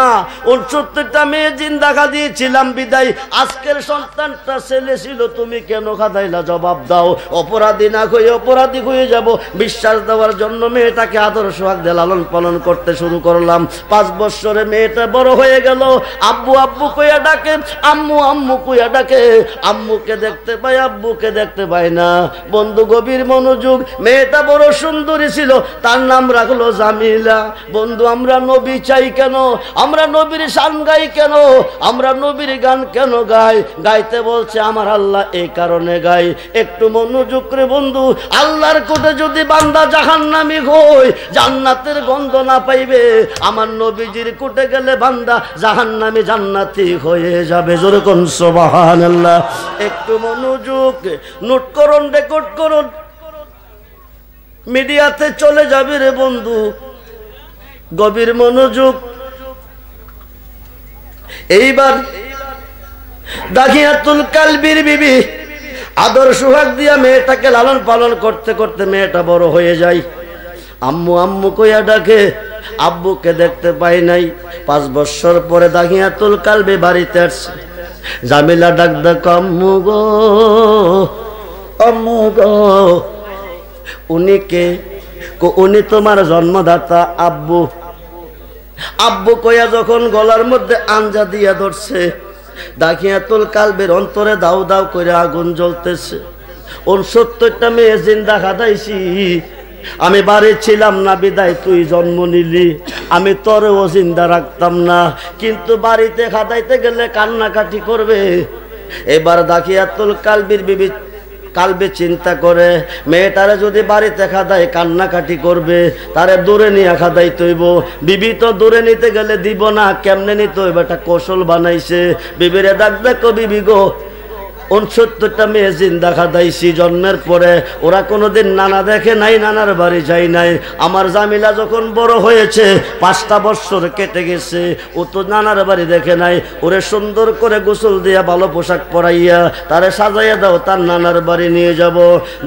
৬৯টা মেয়ে জিন্দা খাদিয়েছিলাম বিদায় আজকের সন্তানটা ছেলে ছিল, তুমি কেন খাদাইলা, জবাব দাও। অপরাধী না হয়ে অপরাধী হয়ে যাব। বিশ্বাস দেওয়ার জন্য মেয়েটাকে আদর্শ হাক দিয়ে লালন পালন করতে শুরু করলাম। 5 বছরে মেয়েটা বড় হয়ে গেল। আব্বু আব্বু কইয়া ডাকে, আম্মু আম্মু কইয়া ডাকে, আম্মুকে দেখতে পাই আব্বুকে দেখতে পাই না। বন্ধু গভীর মনোযোগ। মেয়েটা বড় সুন্দরী ছিল, তার নাম রাখলো জামিলা। বন্ধু আমরা নবী চাই কেন, আমরা নবীর শান গাই কেন, আমরা নবীর গান কেন গাই? গাইতে বলছে আমার আল্লাহ। এক कारणे गाई एकटू मनोयोग करे बंधु आल्लाहर कोटे जोदि बांदा জাহান্নামী হয় জান্নাতের গন্ধ না পাইবে আমার নবীজির কোটে গেলে বান্দা জাহান্নামী জান্নাতি হয়ে যাবে জোরে কোন সুবহানাল্লাহ একটু মনোযোগ নোট করুন রেকর্ড করুন মিডিয়াতে চলে যাবে রে বন্ধু গভীর মনোযোগ এইবার দাখিয়াতুল কালবির বিবি आदर सुहाग दिया मेटा के लालन पालन करते करते मेटा बड़ो हो जाए आम्मू आम्मू को या डाके आब्बू के देखते पाई नहीं 5 বছর पर দাখিয়াতুল কালবি বাড়িতে আসছে জামিলা ডাক ডাক আম্মু গো उन्हीं के को उन्हीं तुम्हारा जन्मदाता आब्बू आब्बू को या जखन गलार मध्य आंजा दिया धरसे দাখিয়াতুল কালবির অন্তরে দাও দাও করে আগুন জ্বলতেছে ৬৯টা মেয়ে জিন্দা খাদাইছি আমি বাড়ি ছিলাম না বিদায় তুই জন্ম নিলি আমি তোরেও জিন্দা রাখতাম না কিন্তু বাড়িতে খাদাইতে গেলে কান্নাকাটি করবে এবার দাখিয়াতুল কালবির বিবি কালবে চিন্তা করে মেয়েটারে যদি বাড়িতে খাদায় কান্নাকাটি করবে তারে দূরে নিয়ে খাদাইতে হইব বিবি তো দূরে নিতে গেলে দিব না কেমনে নিতে হইব একটা কৌশল বানাইছে বিবিরে ডাক ডাকো বিবি গো ৬৯টা মেয়ে জিন্দা খাদাইছি জন্মের পরে ওরা কোনোদিন নানা দেখে নাই নানার বাড়ি যাই নাই আমার জামিলা যখন বড় হয়েছে ৫টা বছর কেটে গেছে ও তো নানার বাড়ি দেখে নাই ওরে সুন্দর করে গোসল দিয়া ভালো পোশাক পরাইয়া তারে সাজাইয়া দাও তার নানার বাড়ি নিয়ে যাব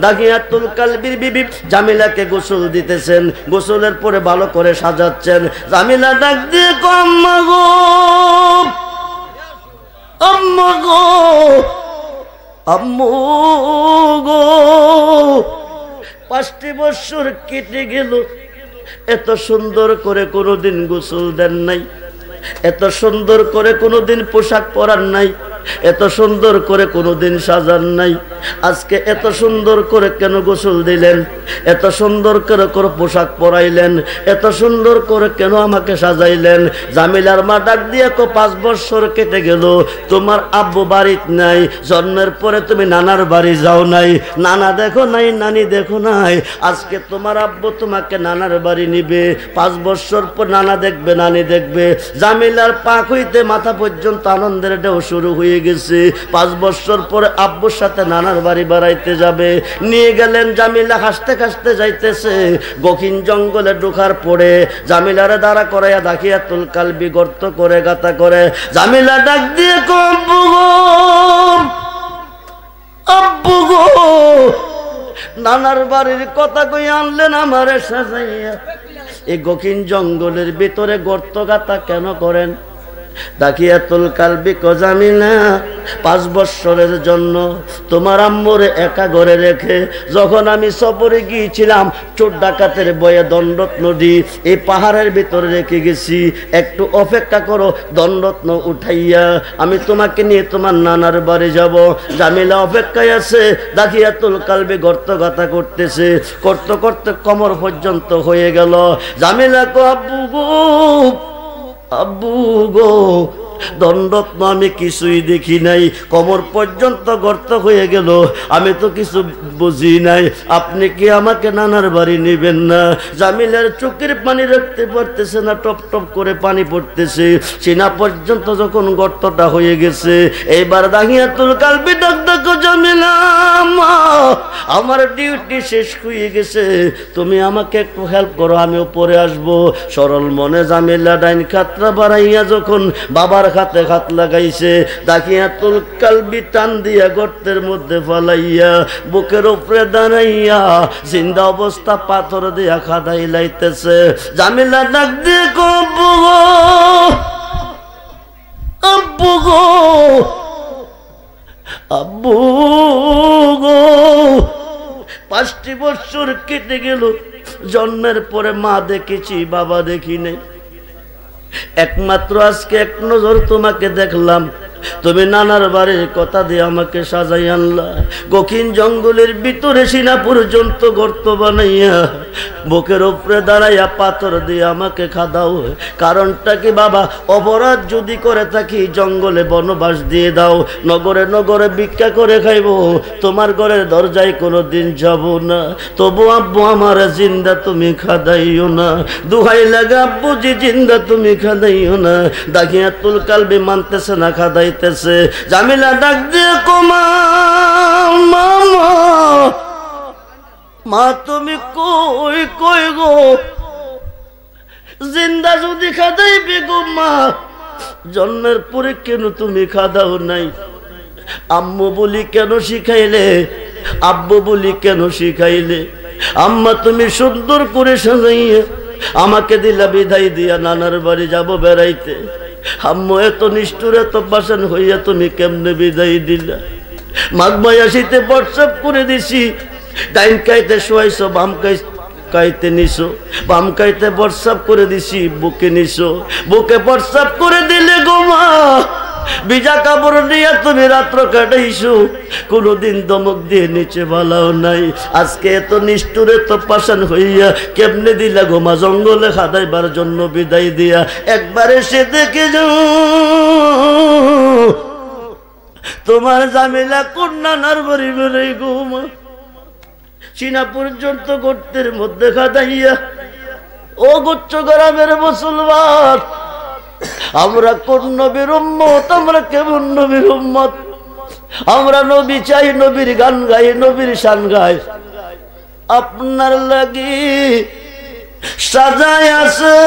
দাখিয়াতুল কালবির বিবি জামিলাকে গোসল দিতেছেন গোসলের পরে ভালো করে সাজাচ্ছেন জামিলা ডাক দিয়ে আম্মা গো আম্মা গো আম্মু গো 5টি বছর কেটে গেল এত সুন্দর করে কোনোদিন গোসল দেন নাই এত সুন্দর করে কোনোদিন পোশাক পরান নাই এত সুন্দর করে কোনোদিন সাজান নাই আজকে এত সুন্দর করে কেন গোসল দিলেন এত সুন্দর করে করে পোশাক পরাইলেন এত সুন্দর করে কেন আমাকে সাজাইলেন জামিলার মা ডাক দিয়ে কো 5 বছর কেটে গেল তোমার আব্বু বাড়িতে নাই জন্মের পরে তুমি নানার বাড়ি যাও নাই নানা দেখো নাই নানি দেখো নাই আজকে তোমার আব্বু তোমাকে নানার বাড়ি নিবে 5 বছর পর নানা দেখবে নানি দেখবে জামিলার পা হইতে মাথা পর্যন্ত আনন্দের ঢেউ শুরু হয়ে গেছে 5 বছর পরে আব্বুর সাথে নানার বাড়ি বাড়াইতে যাবে নিয়ে গেলেন জামিলা হাসতে হাসতে যাইতেছে গকিন জঙ্গলে ঢোকার পরে জামিলারে দাঁড়া করাইয়া দাখিয়াতুল কালবি গর্ত করে গাতা করে জামিলা ডাক দিয়ে আব্বু গো আব্বু গো নানার বাড়ির কথা কই আনলেন আমারে সাজাইয়া এই গকিন জঙ্গলের ভিতরে গর্ত গাতা কেন করেন দাখিয়াতুল কালবি কজামিনা 5 বছরের জন্য তোমার আম্মুরে একা ঘরে রেখে যখন আমি সফরে গিয়েছিলাম চোর ডাকাতের বয়ে দণ্ডত নদী এই পাহাড়ের ভিতরে রেখে গেছি একটু অপেক্ষা করো দণ্ডরত্ন উঠাইয়া আমি তোমাকে নিয়ে তোমার নানার বাড়ি যাব জামিলা অপেক্ষায় আছে দাখিয়াতুল কালবি গর্ত গাঁথা করতেছে করতে করতে কোমর পর্যন্ত হয়ে গেল জামিলা কো আব্বু গো আব্বু গো দণ্ডরত্ন আমি কিছুই দেখি নাই কোমর পর্যন্ত গর্ত হয়ে গেল আমি তো কিছু বুঝি নাই আপনি কি আমাকে নানার বাড়ি নেবেন না জামিলার চোখের পানি রাখতে পারতেছে না টপ টপ করে পানি পড়তেছে সিনা পর্যন্ত যখন গর্তটা হয়ে গেছে এইবার দাখিয়াতুল কালবি ডাক ডাক জামিলা মা আমার ডিউটি শেষ হয়ে গেছে তুমি আমাকে একটু হেল্প করো আমি উপরে আসবো সরল মনে জামিলা ডাইন খাতরা বাড়াইয়া যখন বাবার খাতে হাত লাগাইছে দাখিয়াতুল কালবি টান দিয়া গর্তের মধ্যে ফালাইয়া বুকের উপরে দাঁড়াইয়া জিন্দা অবস্থা পাথর দিয়া খাদাই লাইতেছে জামিলা ডাক দিয়ে আব্বু গো আব্বু গো আব্বু গো 5টি বছর কেটে গেল জন্মের পরে মা দেখেছি বাবা দেখি নাই একমাত্র আজকে এক নজর তোমাকে দেখলাম তুমি নানার বাড়ি কথা দিয়ে আমাকে সাজাই আনলা। গকিন জঙ্গলের ভিতরে সিনা পর্যন্ত গর্ত বানাইয়া বুকের উপরে দাঁড়াইয়া পাথর দিয়ে আমাকে খাদাও। কারণটা কি বাবা? অপরাধ যদি করে থাকি জঙ্গলে বনবাস দিয়ে দাও, নগরে নগরে ভিক্ষা করে খাইব, তোমার ঘরের দরজায় কোনোদিন যাব না। তবু আব্বু আমার জিন্দা তুমি খাদাইও না, দুহাই লাগা আব্বু জি জিন্দা তুমি খাদাইও না। দাগিয়া তুল কালবি মানতেছে না খাদাইতেছে। জামিলা ডাক দিয়ে কোমা মামা, মা তুমি কই কই গো? জিন্দা যদি খাদাইবি গো মা, জন্মের পরে কেন তুমি খাদাও নাই? আম্মু বলি কেন শিখাইলে, আব্বু বলি কেন শিখাইলে? আম্মা তুমি সুন্দর করে সাজাইয়া আমাকে দিলা, বিদায় দিয়া নানার বাড়ি যাব বেড়াইতে। আম্মু এত নিষ্ঠুর এত বাসন হইয়া তুমি কেমনে বিদায় দিলা? মাগমাই আসিতে হোয়াটসঅ্যাপ করে দিছি, ডাইন কাইতে শোয়াইছো, বাম কাইতে নিছো, বাম কাইতে হোয়াটসঅ্যাপ করে দিছি, বুকে নিছো, বুকে হোয়াটসঅ্যাপ করে দিলে গো মা। বিজা কাপড় নিয়ে তুমি রাত্র কাটাইছো, কোনোদিন দমক দিয়ে নিচে ভালাও নাই। আজকে এত নিষ্ঠুরে তো পাশান হইয়া কেমনে দিলা গোমা জঙ্গলে খাদাইবার জন্য বিদায় দিয়া? একবারে সে দেখে যাও তোমার জামিলা কন্যা নারবরি বেড়ে গোমা, চীনা পর্যন্ত গর্তের মধ্যে খাদাইয়া। ও গুচ্ছ গরামের মুসলমান, আমরা কোন নবীর উম্মত? আমরা কেমন নবীর উম্মত? আমরা নবী চাই, নবীর গান গাই, নবীর শান গাই। আপনার লাগি সাজায় আছে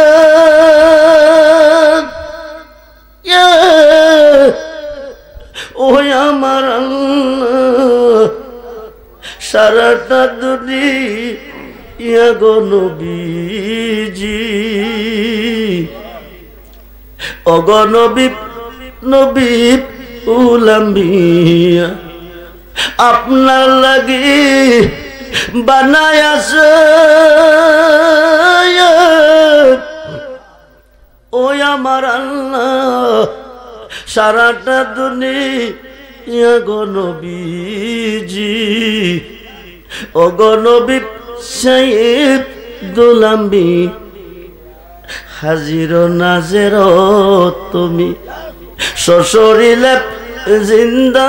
ওই আমার সারাটা দুনিয়া গো নবীজি। আপনার লাগি বানায় আছে ওই আমার আল্লাহ সারাটা দুনিয়া গো নবীজি। অগনবী সাইদ দুলাম্বি হাজির নাজের তুমি সশরীরে জিন্দা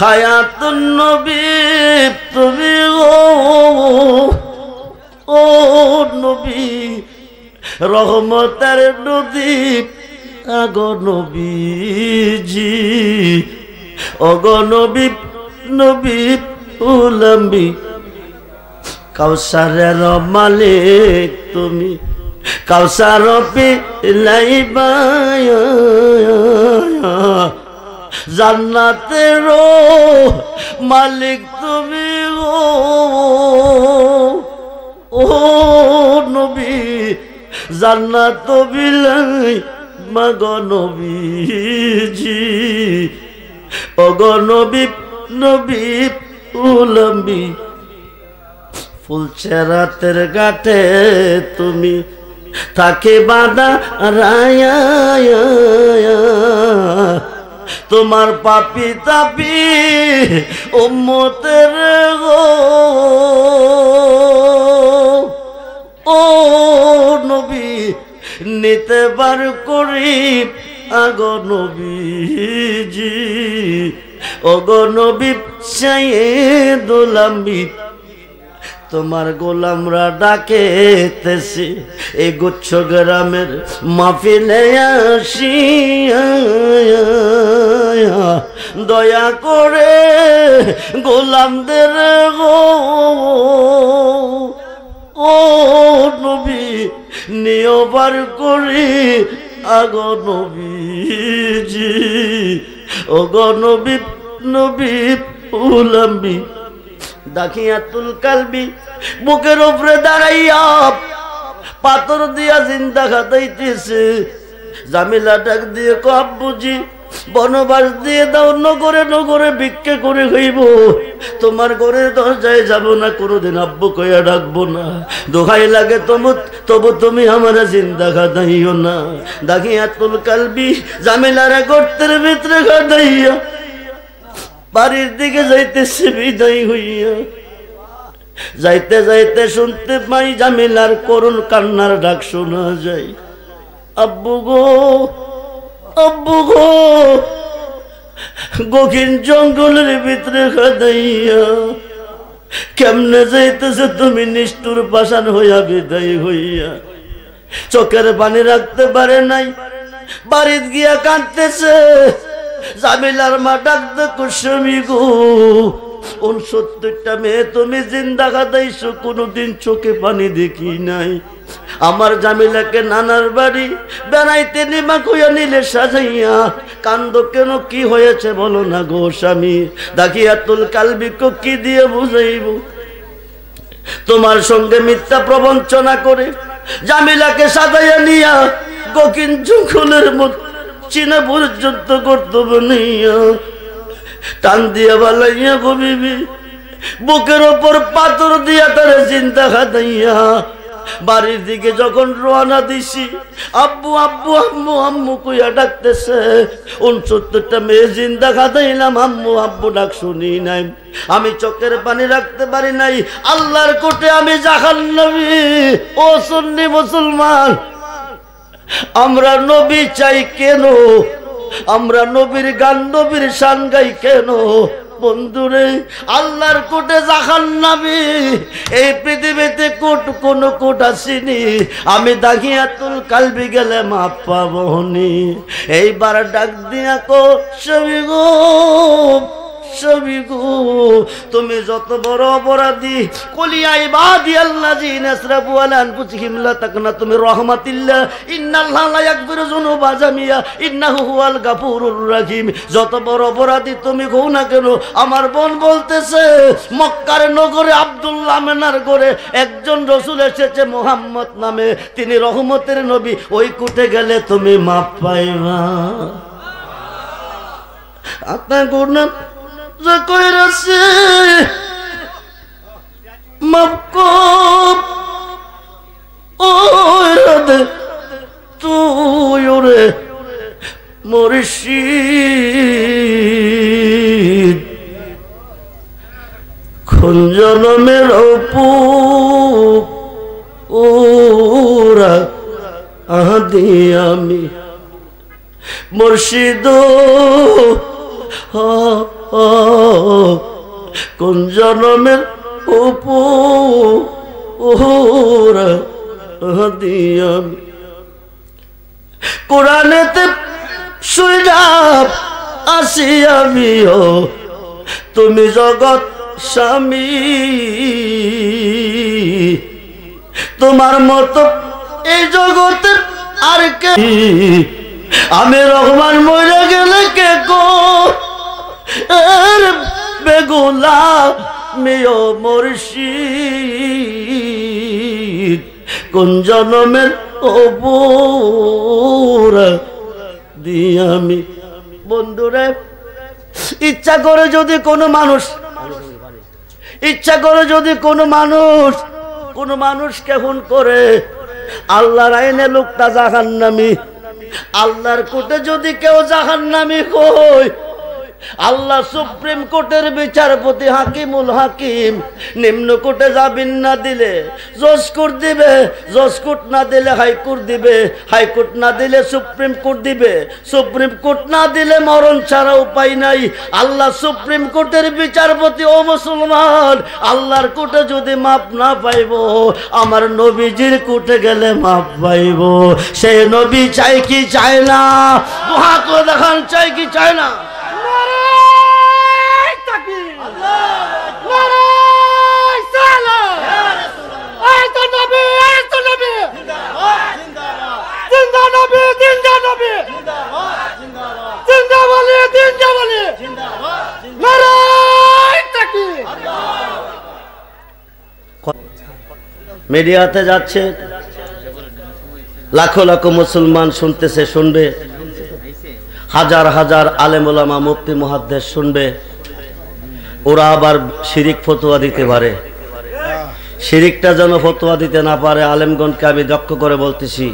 হায়াতুন নবী তুমি। ও নবী রহমতের নদী আগো নবীজি। ওগো নবী নবী উলাম্বি কাউসারের মালিক তুমি, কাউসার পিলাইবা জান্নাতের মালিক তুমি। ও নবী জান্নাত বিলাই মাগো নবীজি। ওগো নবী নবী উলাম্বি ফুলছে রাতের গাঁটে তুমি, তাকে বাঁধা রায়া তোমার পাপি তাপি উম্মতের গো। ও নবী নিতে বার করি আগো নবীজি। ওগো নবী সাইয়েদুল আম্বি তোমার গোলামরা ডাকেতেছি এই গুচ্ছ গ্রামের মাহফিলে আসিয়া। দয়া করে গোলামদের গো ও নবী নিয়বার করি আগো নবীজি। ওগো নবী নবী উলাম্বি দাখিয়া তুল কালবি বুকের উপরে দাঁড়াইয়া পাথর দিয়া জিন্দা খাতাইতেছে। জামিলা ডাক দিয়ে কো আব্বুজি বনবাস দিয়ে দাও, নগরে নগরে ভিক্ষা করে খাইব। তোমার ঘরের দরজায় যাব না, কোনোদিন আব্বু কইয়া ডাকবো না। দোহাই লাগে তবু তুমি আমার জিন্দা গাদাইও না, দাগিয়া তুল কালবি জামিলারা গর্তের ভিতরে গাদাইয়া বাড়ির দিকে যাইতেছে বিদায় হইয়া। যাইতে যাইতে শুনতে পাই জামিলার করুণ কান্নার ডাক শোনা যায়, আব্বু গো আব্বু গো, গভীর জঙ্গলের ভিতরে কাঁদাইয়া কেমনে যাইতেছে তুমি নিষ্ঠুর পাষাণ হইয়া বিদায় হইয়া। চোখের পানি রাখতে পারে নাই, বাড়িতে গিয়া কাঁদতেছে। জামিলার মা ডাকতে কুসুমি গো, ৬৯টা মেয়ে তুমি জিন্দা কাঁদাইছো, কোনোদিন চোখে পানি দেখি নাই। আমার জামিলাকে নানার বাড়ি বেড়াইতে নিমা খুঁয়া নিলে সাজাইয়া, কান্দ কেন কি হয়েছে বলো না গো স্বামী, দাকিয়াতুল কালবিকে কি দিয়ে বুঝাইব। তোমার সঙ্গে মিথ্যা প্রবঞ্চনা করে জামিলাকে সাজাইয়া নিয়া গকিন জঙ্গলের মধ্যে চীনা পর্যন্ত কর্তব্য নিয়া টান দিয়া বালাইয়া গো বিবি, বুকের ওপর পাথর দিয়া তার চিন্তা খাতাইয়া বাড়ির দিকে যখন রওনা দিছি, আব্বু আব্বু আম্মু আম্মু কইয়া ডাকতেছে। ৬৯টা মেয়ে জিন্দা খাতাইলাম, আম্মু আব্বু ডাক শুনি নাই, আমি চোখের পানি রাখতে পারি নাই। আল্লাহর কোটে আমি জাহান্নামী। ও সুন্নি মুসলমান, আমরা নবী চাই কেন? আমরা নবীর গান নবীর শান গাই কেন? বন্ধুরে, আল্লাহর কোটে জাহান্নামী। এই পৃথিবীতে কোন কোট আসিনি, আমি দাগিয়াতুল কালবি গেলে মাপ পাবনি। এইবার ডাক দিয়া কো সবি গো সবি গো, তুমি যত বড় অপরাধী, কলিয়া ইবাদি আল্লাযিনা ইসরাফু আলা আনফুসিহিম লা তাকনাতু মির রাহমাতিল্লাহ ইন্নাল্লাহা লা ইয়াগফিরু যুনুবা জামিয়া ইন্নাহু হুয়াল গাফুরুর রাহিম। যত বড় অপরাধী তুমি হও না কেন, আমার বোন বলতেছে মক্কার নগরে আব্দুল্লাহ মেনার ঘরে একজন রসূল এসেছে মুহাম্মদ নামে, তিনি রহমতের নবী, ওই কোটে গেলে তুমি মাপ পাইবা। আপনার গুণা মুর্শিদ খুঞ্জন মেরো পুরা আদি আমি মুর্শিদ কোন জনমের উপরা দিয়াম। কোরআনেতে সুইরাব আসি আমিও, তুমি জগৎ স্বামী, তোমার মতো এই জগতের আর কে? আমি রহমান মরে গেলে কে গো মুর্শিদ কোন জনমের উপরা দিয়া আমি। বন্ধুরা, ইচ্ছা করে যদি কোনো মানুষ কোনো মানুষ কেমন করে আল্লাহর আইনে লোকটা জাহান্নামী। আল্লাহর কোটে যদি কেউ জাহান্নামী হয়, আল্লাহ সুপ্রিম কোর্টের বিচারপতি হাকিমুল হাকিম নিম্ন কোর্টে জামিন না দিলে জজ কোর্ট দিবে, জজ কোর্ট না দিলে হাইকোর্ট দিবে, হাইকোর্ট না দিলে সুপ্রিম কোর্ট দিবে, সুপ্রিম কোর্ট না দিলে মরণ ছাড়া উপায় নাই। আল্লাহ সুপ্রিম কোর্টের বিচারপতি। ও মুসলমান, আল্লাহর কোর্টে যদি মাপ না পাইব, আমার নবীজির কোর্টে গেলে মাপ পাইব। সে নবী চাই কি চায় না? দেখান চাই কি চায় না? মিডিয়াতে যাচ্ছে, লাখো লাখো মুসলমান শুনতেছে, শুনবে, হাজার হাজার আলেম ওলামা মুফতি মুহাদ্দিস শুনবে, ওরা আবার শিরিক ফতোয়া দিতে পারে। শিরিকটা যেন ফতোয়া দিতে না পারে আলেমগণকে আমি দক্ষ করে বলতেছি।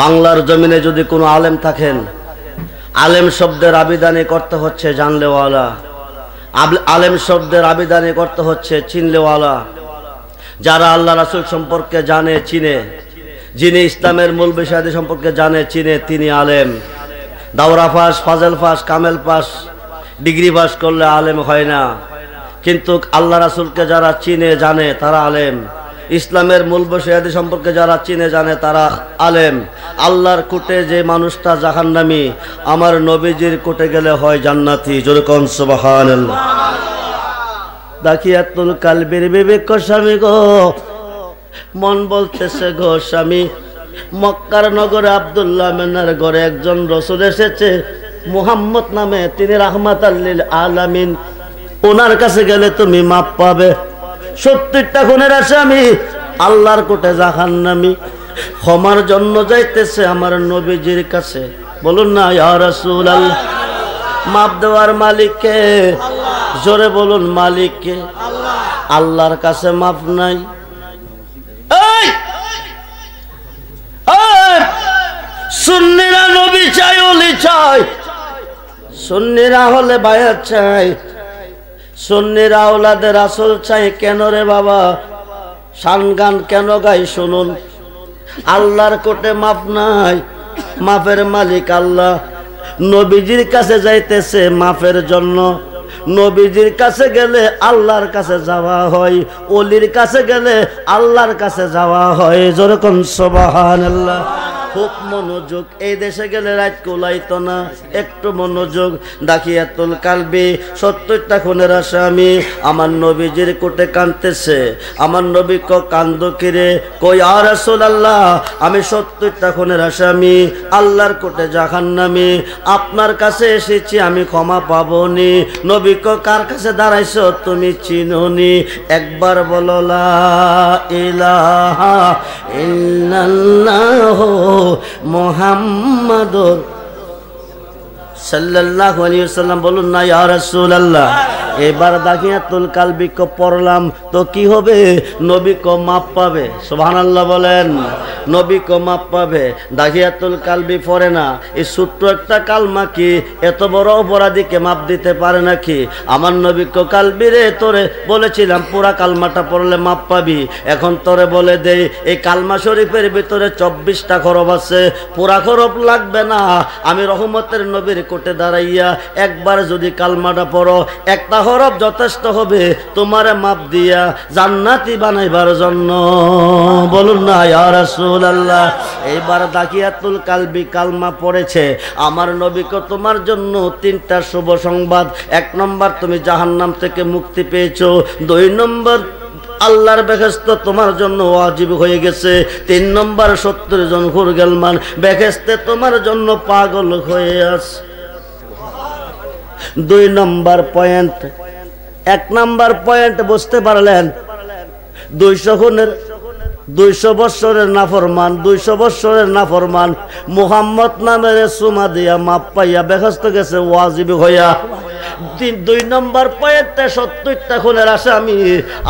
বাংলার জমিনে যদি কোনো আলেম থাকেন, আলেম শব্দের আবিধানে করতে হচ্ছে জানলেওয়ালা, আলেম শব্দের আবিধানে করতে হচ্ছে চিনলেওয়ালা। যারা আল্লাহ রাসূল সম্পর্কে জানে চিনে, যিনি ইসলামের মূল বিষয়াদি সম্পর্কে জানে চিনে তিনি আলেম। দাওরা পাস, ফাজেল পাস, কামেল পাস, ডিগ্রি পাস করলে আলেম হয় না। কিন্তু আল্লাহ রাসূলকে যারা চিনে জানে তারা আলেম। ইসলামের মূল বিষয়াদি সম্পর্কে যারা চিনে জানে তারা আলেম। আল্লাহর কোটে যে মানুষটা জাহান্নামী, আমার নবীজির কোটে গেলে হয় জান্নাতি। যেরকম সুবহানাল্লাহ। দাকিয়াতুল কালবির বিবেক স্বামী গো, মন বলতেছে গো স্বামী, মক্কার নগরে আব্দুল্লাহ মেনার ঘরে একজন রসুল এসেছে মুহাম্মদ নামে, তিনি রাহমাতাল্লিল আলামিন। ওনার কাছে গেলে তুমি মাপ পাবে। 70টা খুনের আসামি আল্লাহর কোটে জাহান্নামী, ক্ষমার জন্য যাইতেছে আমার নবীজির কাছে। বলুন না ইয়া রাসূলুল্লাহ। মাপ দেওয়ার মালিককে, জোরে বলুন মালিককে। আল্লাহর কাছে মাপ নাই। সুন্নিরা নবী চায়, ওলি চায়। সুন্নিরা হলে বায়াত চায়, সুন্নিরা ওলাদের রাসূল চায়। কেন রে বাবা? শান গান কেন গাই শুনুন। আল্লাহর কোটে মাপ নাই, মাপের মালিক আল্লাহ। নবীজির কাছে যাইতেছে মাপের জন্য। নবীজির কাছে গেলে আল্লাহর কাছে যাওয়া হয়, ওলির কাছে গেলে আল্লাহর কাছে যাওয়া হয়। যেরকম সুবহানাল্লাহ। খুব মনোযোগ, এই দেশে গেলে রাত কোলাইতো না, একটু মনোযোগ। দাকিয়াতুল কালবি 70টা খুনের আসামি আমার নবীজির কোটে কাঁদতেছে। আমার নবী কান্দো কিরে, কই ইয়া রাসূলুল্লাহ, আমি 70টা খুনের আসামি, আল্লাহর কোটে জাহান্নামী, আপনার কাছে এসেছি, আমি ক্ষমা পাবনি। নবী কার কাছে দাঁড়াইছো তুমি চিনোনি? একবার বলো লা ইলাহা ইল্লাল্লাহ মুহাম্মাদুর সাল্লাল্লাহু আলাইহি ওয়াসাল্লাম। বলুন না ইয়া রাসূলুল্লাহ। এবার দাকিয়াতুল কালবি কো পড়লাম তো কি হবে? নবী কো মাপ পাবে। সুবহানাল্লাহ বলেন। নবী কো মাপ পাবে। দাকিয়াতুল কালবি পড়ে না, এই ছোট্ট একটা কালমা কি এত বড় অপরাধীকে মাপ দিতে পারে নাকি? আমার নবী কো কালবি রে, তোরে বলেছিলাম পুরা কালমাটা পড়লে মাপ পাবি। এখন তোরে বলে দেই, এই কালমা শরীফের ভিতরে 24টা হরফ আছে, পুরা হরফ লাগবে না। আমি রহমতের নবীর কোটে দাঁড়াইয়া একবার যদি কালমাটা পড়ো, একটা হরফ যথেষ্ট হবে তোমারে মাপ দিয়া জান্নাতি বানাইবার জন্য। বলুন না ইয়া রাসূলুল্লাহ। এইবার দাকিয়াতুল কালবি কালমা পড়েছে আমার নবীকে, তোমার জন্য 3টা শুভ সংবাদ। 1 নম্বর, তুমি জাহান্নাম থেকে মুক্তি পেয়েছো। 2 নম্বর, আল্লাহর বেহেশত তোমার জন্য ওয়াজিব হয়ে গেছে। 3 নম্বর, 70 জন হুরগেলমান বেহেশতে তোমার জন্য পাগল হয়ে আছে। 2 নম্বর পয়েন্ট। 1 নম্বর পয়েন্ট বুঝতে পারলেন? 200 বছরের নাফরমান, 200 বছরের নাফরমান মুহাম্মদ নামের সুমা দিয়া মাপ পাইয়া বেহেশত গেছে ওয়াজিব হইয়া। 2 নম্বর পয়েন্টে 70টা খুনের আসামি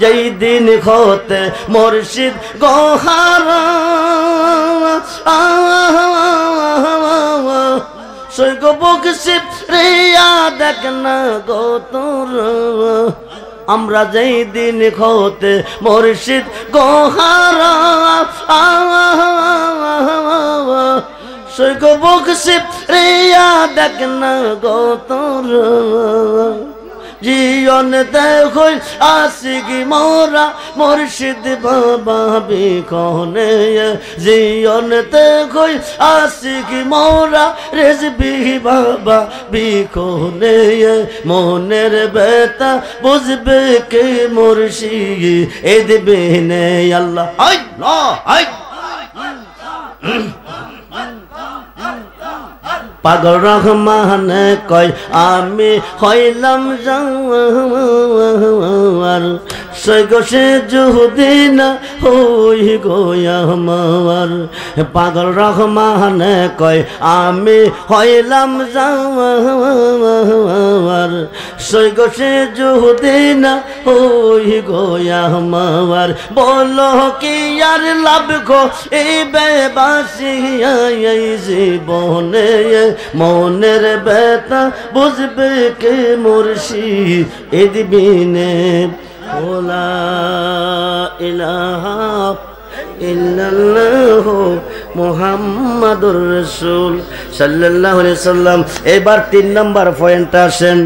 जय दिन खोते मुर्शिद गोहारा स्वर्ग बक्सि रिया देखना गो तोर आमरा जय दिन खोते मुर्शिद गोहारा स्वर्ग बक्सि रिया देखना गो तोर जीवन देखो आशिक मोरा मुर्शिद बाबा बेखने जीवन देखो आशिक मोरा रिजबी बाबा बेखने मोनेर बेता बुझबे के मुर्शी एद बेने अल्लाह अल्लाह पागल रहमान कई आमी हईलम जवार से जुहुदीन हुई गोया हमार पागल रहमान कई आमी हईलम जवार से जुहुदीन हुई गोया हमार बोलो कि यार लाभ को ए बेबासिया जीवन मोनेर बेता बुझबे के मुर्शी एद बिने ला इलाहा इल्लल्लाहु मुहम्मदुर रसूल सल्लल्लाहु अलैहि वसल्लम एबार 3 नम्बर पॉइंट आसेन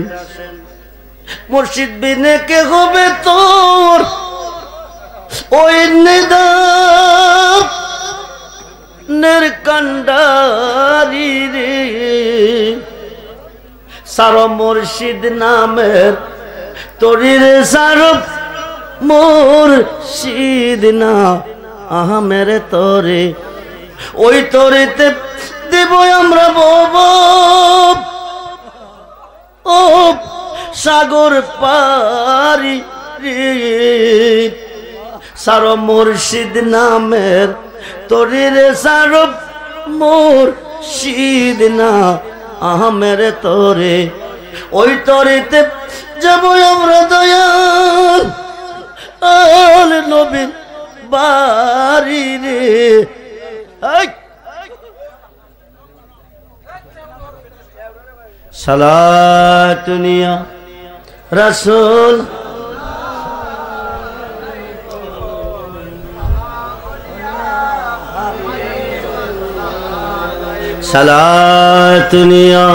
मुर्शिद बिने के होबे तोर ओई निदा निरकंडारी रे सारो मुर्शिद नामेर तोरी रे सारो मुर्शिद ना आहा मेरे तोरे ओई तोरे ते देबो आमरा बोब ओ सागर पारी सारो मुर्शिद नामेर तोरे रे सारो मुर्शिद ना आहा मेरे तोरे ओई तोरे ते जाबो आमरा दयाल आल नबीर बारी रे सलातुनिया रसूल सलातुनिया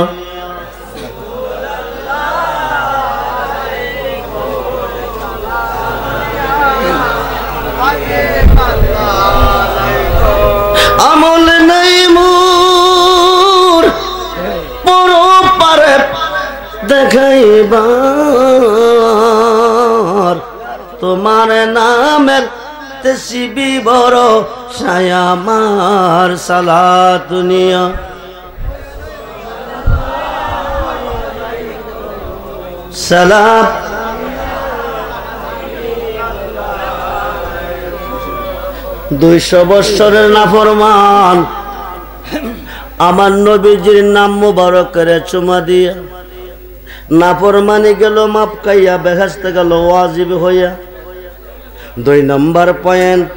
बार तुम्हारे नाम तस्बी बरो शायामार सलात दुनिया सलाम दुश बसर नाफरमान आमार नबीजिर नाम मुबारक चुमा दिया नाफरमानी गेलो माप कइया बेहेस्ते गेलो वाजिब हइया दुई नम्बर पॉइंट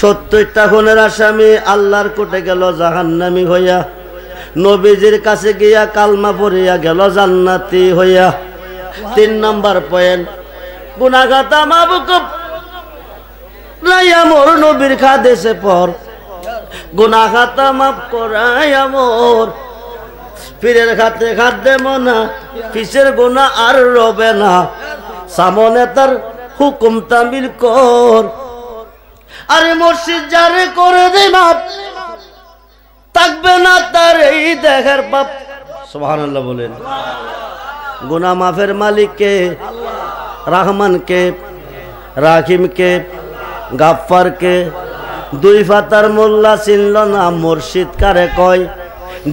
सत्तरटा गुनेर आसामी आल्लाहर कोटे गेलो जहन्नामी हइया नबीजिर काछे गिया कलमा पड़िया गेलो जान्नाती हइया तीन नम्बर पॉइंट गुनाहगाता माबूकूब लाया मोर नबीर खादेसे पर गुनाहगाता माफ कराया मोर पीरेर खाते खादे मना पीछेर गुना आर रोबे ना सामने तार हुकुम तामिल कर अरे मुर्शिद जारे करे दे माप तकबे ना तारे ही देखेर बाप सुभानअल्लाह बोलेन गुना माफेर मालिक के रहमान के राहिम के गफ्फार के दुई फातार मोल्ला चिनलो ना मुर्शिद कारे कय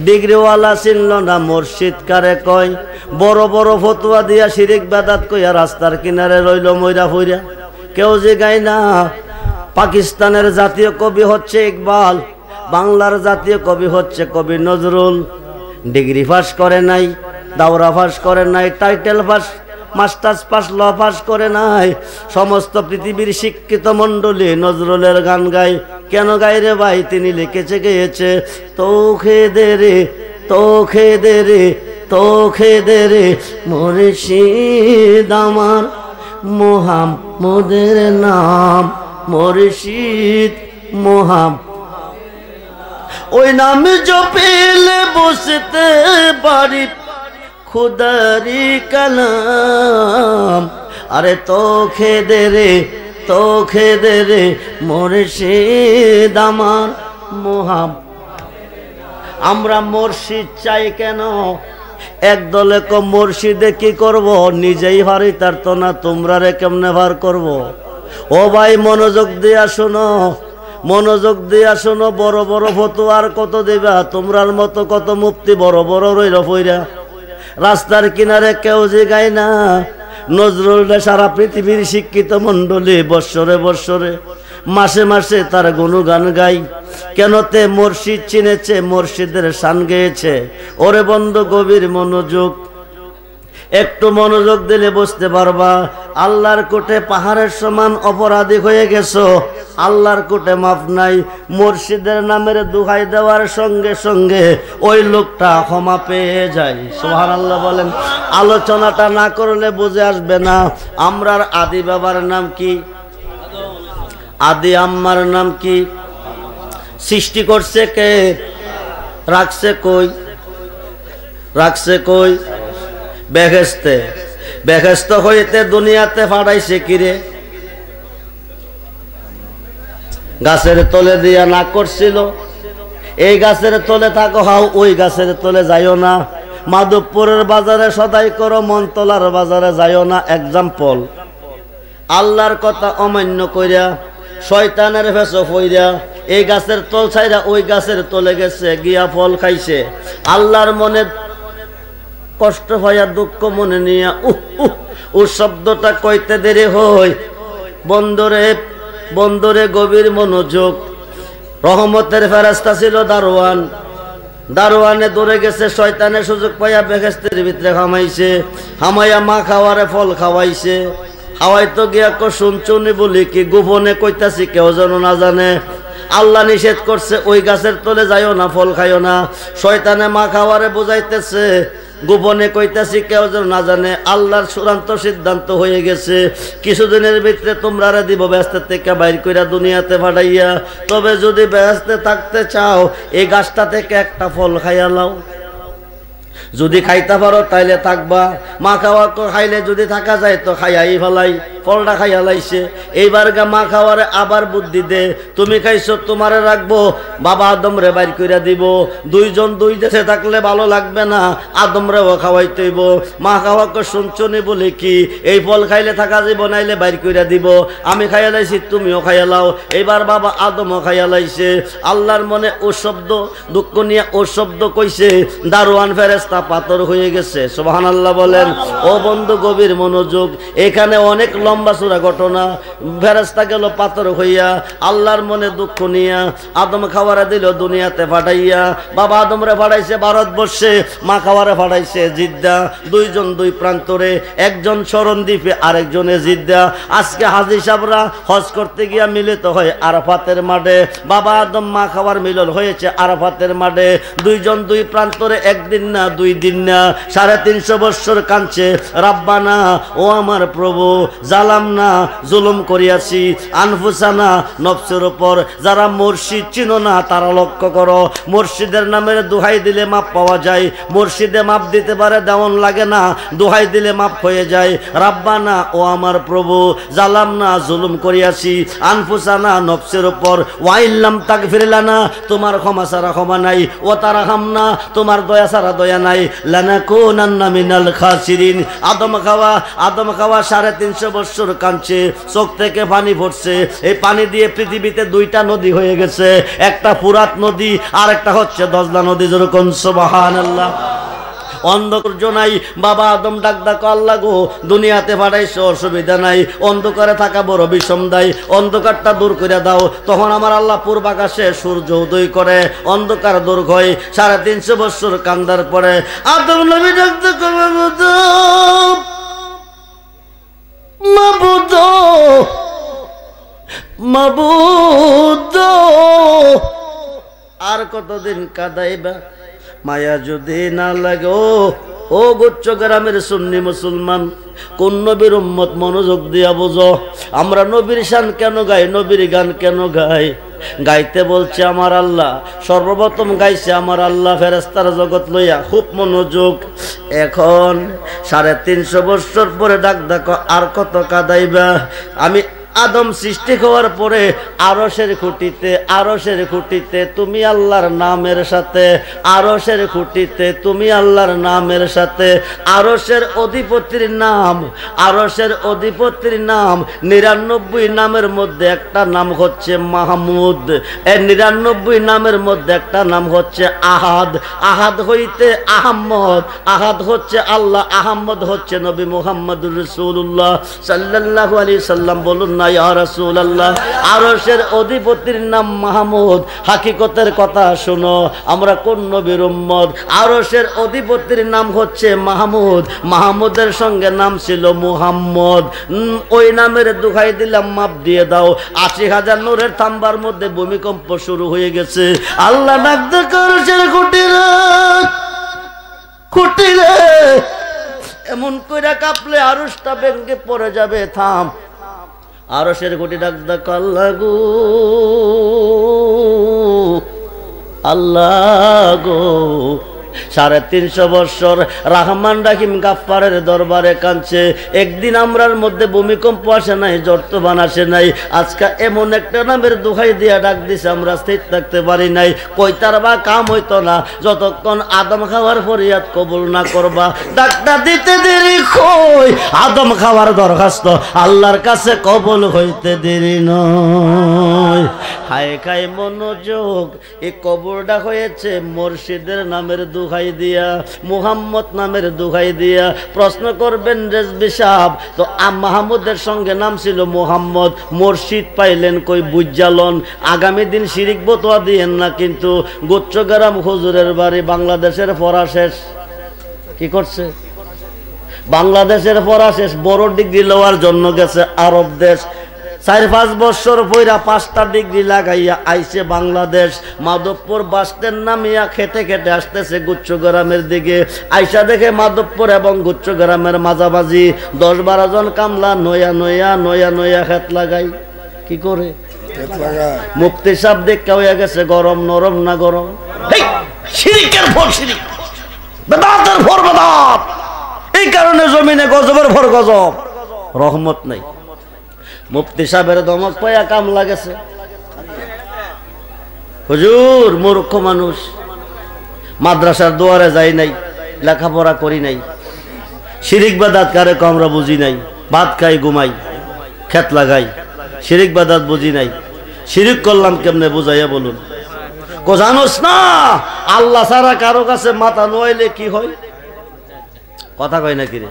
डिग्री वाला चिनल ना मुर्शिद कारे कय बड़ो बड़ो फतुआ दिया शिरिक बेदात कइया रास्तार किनारे रइल मइरा फइरा केउ जिगाय ना पाकिस्तानेर जातीय कवि हच्छे इकबाल बांगलार जातीय कवि हच्छे कवि नजरुल डिग्री पास करे नाई दावरा पास करे नाई टाइटल पास मास्टार्स पास ल पास करे नाई समस्त पृथिवीर शिक्षित मंडली नजरुलेर गान गाय क्यों गाय रे भाई तिनी लिखेछे गेछे तोखे दे रे मुर्शिद आमार मुহাম্মদের नाम मुर्शिद मुহাম্মদ ओई नाम जपिले बुझते पारी खुदारी कलाम अरे तोखे दे रे मुर्शिद आमार मुহাম্মদ আমরা মুর্শিদ চাই কেন এক দলে কো মুর্শিদে কি করব নিজেই হারি তারত না তোমরা রে কেমনে ভার করব ও ভাই মনোযোগ দিয়া শোনো বড় বড় ফতোয়া আর কত দেবা তোমরার মত কত মুফতি বড় বড় রইল ফইরা রাস্তার কিনারে কেউ জায়গায় না নজরুল সারা পৃথিবীর শিক্ষিত মণ্ডলী বৎসরে বৎসরে मासे मासे तार गुणगान गाई केनते मुर्शिद चिनेछे मुर्शिदेर शान गेयेछे ओरे बंधु गभीर मनोयोग एकटू मनोयोग दिले बुझते पारबा आल्लाहर कोटे पहाड़ेर समान अपराधी हये गेछो आल्लाहर कोटे माफ नाई मुर्शिदेर नामेर दुहाई देवार संगे संगे ओई लोकटा क्षमा पेये जाय सुबहानाल्लाह बोलेन आलोचनाटा ना करले बुझे आसबे ना आमरार आदि बाबार नाम कि आदि आम्मार नाम की सृष्टि करछे के राखछे कोई बेहेस्ते बेहेस्त हइते दुनियाते फाड़ाइछे कि रे गाछेर तले दिया ना करछिलो एई गाछेर तले थाको हाओ ओई गाछेर तले जाइओ ना माधबपुरेर बाजारे सदाई करो मनतलार बाजारे जाइओ ना एग्जाम्पल आल्लार कथा अमान्य कइरा शयतानेर भेषे पइरा এই গাছের তল ছাইরা ওই গাছের তলে গেছে, গিয়া ফল খাইছে। আল্লাহর মনে কষ্ট পাইয়া দুঃখ মনে নিয়া ও শব্দটা কইতে দেরি হয়। বন্দরে গভীর মনোযোগ। রহমতের ফেরেশতা ছিল দারোয়ান, দারোয়ানে দৌড়ে গেছে, শয়তানের সুযোগ পাইয়া বেহেশতের ভিতরে হামাইছে, হামাইয়া মা খাওয়ারে ফল খাওয়াইছে। হাওয়াই তো গিয়া কসুন চুনি বলি কি গোপনে কইতাছি কেউ যেন না জানে। আল্লাহ নিষেধ করছে ওই গাছের তলে যাইও না, ফল খাইও না। শয়তানে মা খাওয়ারে বুঝাইতেছে, গোপনে কইতাছি কেউ যেন না জানে। আল্লাহর চূড়ান্ত সিদ্ধান্ত হয়ে গেছে, কিছুদিনের ভিতরে তোমরা রে দিব বেহেশতের থেকে বাইর কইরা দুনিয়াতে পাঠাইয়া। তবে যদি বেহেশতে থাকতে চাও এই গাছটা থেকে একটা ফল খাইয়া নাও, যদি খাইতে পারো তাইলে থাকবা। মা খাওয়া খাইলে যদি থাকা যায় তো খাইয়াই ফেলাই, ফলটা খাইয়া লাইছে। এইবার মা খাওয়ারে আবার বুদ্ধি দে, তুমি খাইছো তোমারে রাখবো, বাবা আদমরে বাইর কইরা দিব। দুইজন দুই দেশে থাকলে ভালো লাগবে না, আদমরেও খাওয়াইতেইব। মা খাওয়াকে শুনছনি বলে কি এই ফল খাইলে থাকা যাইব, নাইলে বাইর কইরা দিব। আমি খাইয়া লাইছি, তুমিও খাইয়া লাও। এইবার বাবা আদমও খাইয়া লাইছে। আল্লাহর মনে ও শব্দ দুঃখ নিয়ে ও শব্দ কইছে, দারোয়ান ফেরেশতা পাথর হয়ে গেছে। সুবহানাল্লাহ বলেন। ও বন্ধু গভীর মনোযোগ, এখানে অনেক লম্বা সূরা ঘটনা। ফেরেশতা গেল পাথর হইয়া, আল্লাহর মনে দুঃখ নিয়া। আদম খাওয়ারে দিল দুনিয়াতে পাঠাইয়া, বাবা আদমরে পাঠাইছে ভারতবর্ষে, মা খাওয়ারে পাঠাইছে জিদ্দা। দুইজন দুই প্রান্তরে, একজন শরণ দ্বীপে আরেকজনে জিদ্দা। আজকে হাজী সাহেবরা হজ করতে গিয়া মিলিত হয় আরাফাতের মাঠে। বাবা আদম মা খাওয়ার মিলন হয়েছে আরাফাতের মাঠে। দুইজন দুই প্রান্তরে, একদিন না দুই দিন না, 350 বৎসর কাঁদছে, রাব্বানা ও আমার প্রভু, জালাম না জুলুম করিয়াছি আনফুসানা, নফসের উপর। যারা মুর্শিদ চিনো না তারা লক্ষ্য করো, মুর্শিদের নামে দোহাই দিলে মাপ পাওয়া যায়। মুর্শিদে মাপ দিতে পারে, দেওয়ান লাগে না, দোহাই দিলে মাপ হয়ে যায়। রাব্বানা ও আমার প্রভু, জালাম না জুলুম করিয়াছি আনফুসানা, নফসের উপর। ওয়াইল্লাম তাক ফিরলানা, তোমার ক্ষমা ছাড়া ক্ষমা নাই। ও তারা হামনা, তোমার দয়া ছাড়া দয়া নাই। আদম খাওয়া 350 বৎসর কাঁদছে, চোখ থেকে পানি পড়ছে। এই পানি দিয়ে পৃথিবীতে দুইটা নদী হয়ে গেছে, একটা ফুরাত নদী আর একটা হচ্ছে দজলা নদী। যেরকম সুবহানাল্লাহ। অন্ধকার নাই, বাবা আদম ডাক ডাকো, আল্লাহ গো দুনিয়াতে পাঠাইছো অসুবিধা নাই, অন্ধকারে থাকা বড় বিষম দেয়, অন্ধকারটা দূর করে দাও। তখন আমার আল্লাহ পূর্ব আকাশে সূর্য উদয় করে, অন্ধকার দূর হয়। 350 বৎসর কান্দার পরে আদম নবী ডাক ডাকো, মাবুদ মাবুদ আর কতদিন কাঁদাইবা, মায়া যদি না লাগে। ও গুচ্ছ গ্রামের সুন্নি মুসলমান, কোন নবীর উম্মত মনোযোগ দিয়া বুঝো। আমরা নবীর শান কেন গাই, নবীর গান কেন গাই? গাইতে বলছে আমার আল্লাহ, সর্বপ্রথম গাইছে আমার আল্লাহ ফেরেশতার জগৎ লইয়া। খুব মনোযোগ। এখন 350 বৎসর পরে ডাক ডাকো, আর কত কাঁদাইবা? আমি আদম সৃষ্টি হওয়ার পরে আরশের খুঁটিতে তুমি আল্লাহর নামের সাথে, আরশের খুঁটিতে তুমি আল্লাহর নামের সাথে। আরশের অধিপতির নাম 99 নামের মধ্যে একটা নাম হচ্ছে মাহমুদ। এই 99 নামের মধ্যে একটা নাম হচ্ছে আহাদ। আহাদ হইতে আহম্মদ, আহাদ হচ্ছে আল্লাহ, আহম্মদ হচ্ছে নবী মুহাম্মদুর রাসূলুল্লাহ সাল্লাল্লাহু আলাইহি সাল্লাম। বলুন না ইয়া রাসূলুল্লাহ। আরশের অধিপতির নাম মাহমুদ। হাকিকতের কথা শুনো, আমরা কোন নবীর উম্মত? আরশের অধিপতির নাম হচ্ছে মাহমুদ। মাহমুদের সঙ্গে নাম ছিল মুহাম্মদ। ওই নামের দুখাই দিলাম, মাপ দিয়ে দাও। 80,000 নূরের থাম্বার মধ্যে ভূমিকম্প শুরু হয়ে গেছে। আল্লাহ ডাক ডাক, আরশের খুঁটিরে এমন কইরা কাঁপলে আরশটা ভেঙে পড়ে যাবে। থাম। আরশের খুঁটি ডাক ডাক, আল্লাহ গো, আল্লাহ গো, 350 বছর রহমান রাহিম গাফফারের দরবারে কাঁদছে। একদিন আমরার মধ্যে ভূমিকম্প আসে নাই, ঝড় তুফান আসে নাই, আজকে এমন একটা নামের দোহাই দিয়া ডাক দিছে আমরা স্থির থাকতে পারি নাই। কইতার বা কাম হইতো না যতক্ষণ আদম খাওয়ার ফরিয়াদ কবুল না করবা। ডাক্তার দিতে দেরি কই, আদম খাওয়ার দরখাস্ত আল্লাহর কাছে কবুল হইতে দেরি নয়। হায় খায় মনোযোগ, এই কবরটা হয়েছে মুর্শিদের নামের দোহাই দিয়া, মুহাম্মদ নামের দোহাই দিয়া। প্রশ্ন করবেন রেজবি সাহেব, তো মাহমুদের সঙ্গে নাম ছিল মুহাম্মদ, মুর্শিদ পাইলেন কই? বুজ্জালন। আগামী দিন শিরিক বতোয়া দিয়েন না, কিন্তু গোচ্চগ্রাম হুজুরের বাড়ি বাংলাদেশের পড়া শেষ কি করছে? বাংলাদেশের পড়া শেষ, বড় ডিগ্রি লওয়ার জন্য গেছে আরব দেশ। 4-5 বছর পয়রা 5টা ডিগ্রি লাগাইয়া আইছে বাংলাদেশ। মাধবপুর বাসস্ট্যান্ড নামিয়া খেতে খেতে আসতেছে গুচ্ছগ্রামের দিকে। আইসা দেখে মাধবপুর এবং গুচ্ছগ্রামের মাঝামাঝি 10-12 জন কামলা নয়া নয়া নয়া নয়া খেত লাগাই। কি করে খেত লাগায়? মুফতি সাহেব দেখে হইয়া গেছে গরম। নরম না গরম? শিরিকের ফর শিরিক, বেদাতের ফর বেদাত। এই কারণে জমিনে গজবের ফর গজব, রহমত নাই। মুফতি সাহেবের দমক পায়া কাম লাগেছে। হুজুর মূর্খ মানুষ, মাদ্রাসার দুয়ারে যাই নাই, লেখাপড়া করি নাই, শিরিক বাদাত কারে আমরা বুঝি নাই। ভাত খাই, ঘুমাই, খেত লাগাই, শিরিক বাদাত বুঝি নাই। শিরিক করলাম কেমনে বুঝাইয়া বলুন? জানোস না আল্লাহ ছাড়া কারো কাছে মাথা নোয়াইলে কি হয়? কথা কয় না কিরে?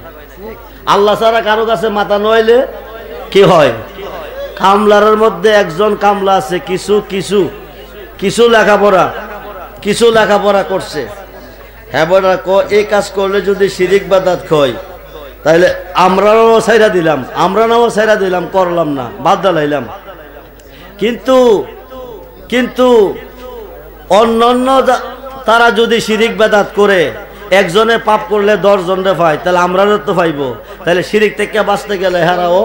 আল্লাহ ছাড়া কারো কাছে মাথা নোয়াইলে কি হয়? কামলারের মধ্যে একজন কামলা আছে কিছু কিছু কিছু লেখাপড়া করছে। হ্যাঁ, এই কাজ করলে যদি শিরিক বাদাত হয় তাহলে আমরাও ছাইরা দিলাম, করলাম না, বাদ দালাইলাম। কিন্তু কিন্তু অন্যান্য তারা যদি শিরিক বাদাত করে, একজনে পাপ করলে 10 জনরে পায়, তাহলে আমরাও তো পাইব। তাহলে শিরিক থেকে বাঁচতে গেলে হেরাও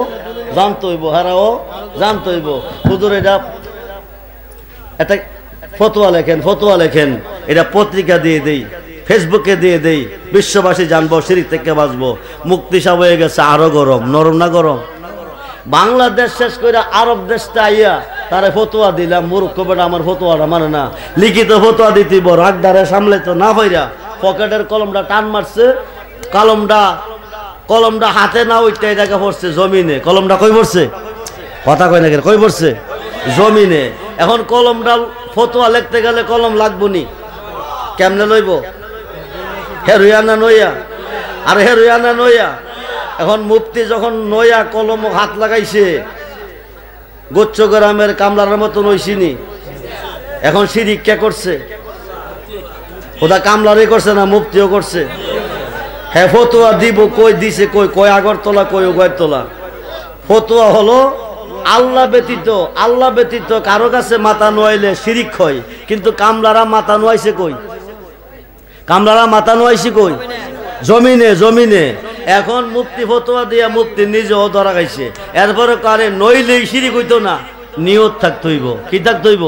জানতে হইব, হুজুর এটা ফতোয়া লেখেন, এটা পত্রিকা দিয়ে দেই, ফেসবুকে দিয়ে দেই, বিশ্ববাসী জানবো, শিরিক থেকে বাঁচবো। মুক্তি সাহেব হয়ে গেছে আরো গরম। নরম না গরম? বাংলাদেশ শেষ করে আরব দেশটা আইয়া তারে ফতোয়া দিলাম, মূর্খ বেটা আমার ফতোয়াটা মানে না। লিখিত ফতোয়া দিতেইব, রাগদারে সামলে তো না ভাইরা। পকেটের কলমটা টান মারছে, কলমটা হাতে না উঠতে এটাকে পড়ছে জমিনে। কলমটা কই পড়ছে? কথা কয় না কেন? কই পড়ছে? জমিনে। এখন কলমটা ফতোয়া লিখতে গেলে কলম লাগবো নি, কেমনে লইব? হেরুয়ানা নইয়া, আর হেরুয়ানা নইয়া। এখন মুফতি যখন নয়া কলম হাত লাগাইছে, গোচ্চগ্রামের কামলার মতো নইছিনি। এখন শিরিক কে করছে? ওটা কামলারই করছে না, মুফতিও করছে। হ্যাঁ, ফতোয়া দিব কই? দিছে কই? আগরতলা, ওগরতলা। ফতোয়া হলো আল্লাহ ব্যতীত, কারো কাছে মাথা নোয়াইলে শিরিক হয়। কিন্তু কামলারা মাথা নোয়াইছে কই? জমিনে, এখন মুফতি ফতোয়া দিয়া মুফতি নিজেও ধরা খাইছে। এরপরে কারে নইলে শিরিক হইতো না, নিয়ত থাকতে হইব। কি থাকতে হইব?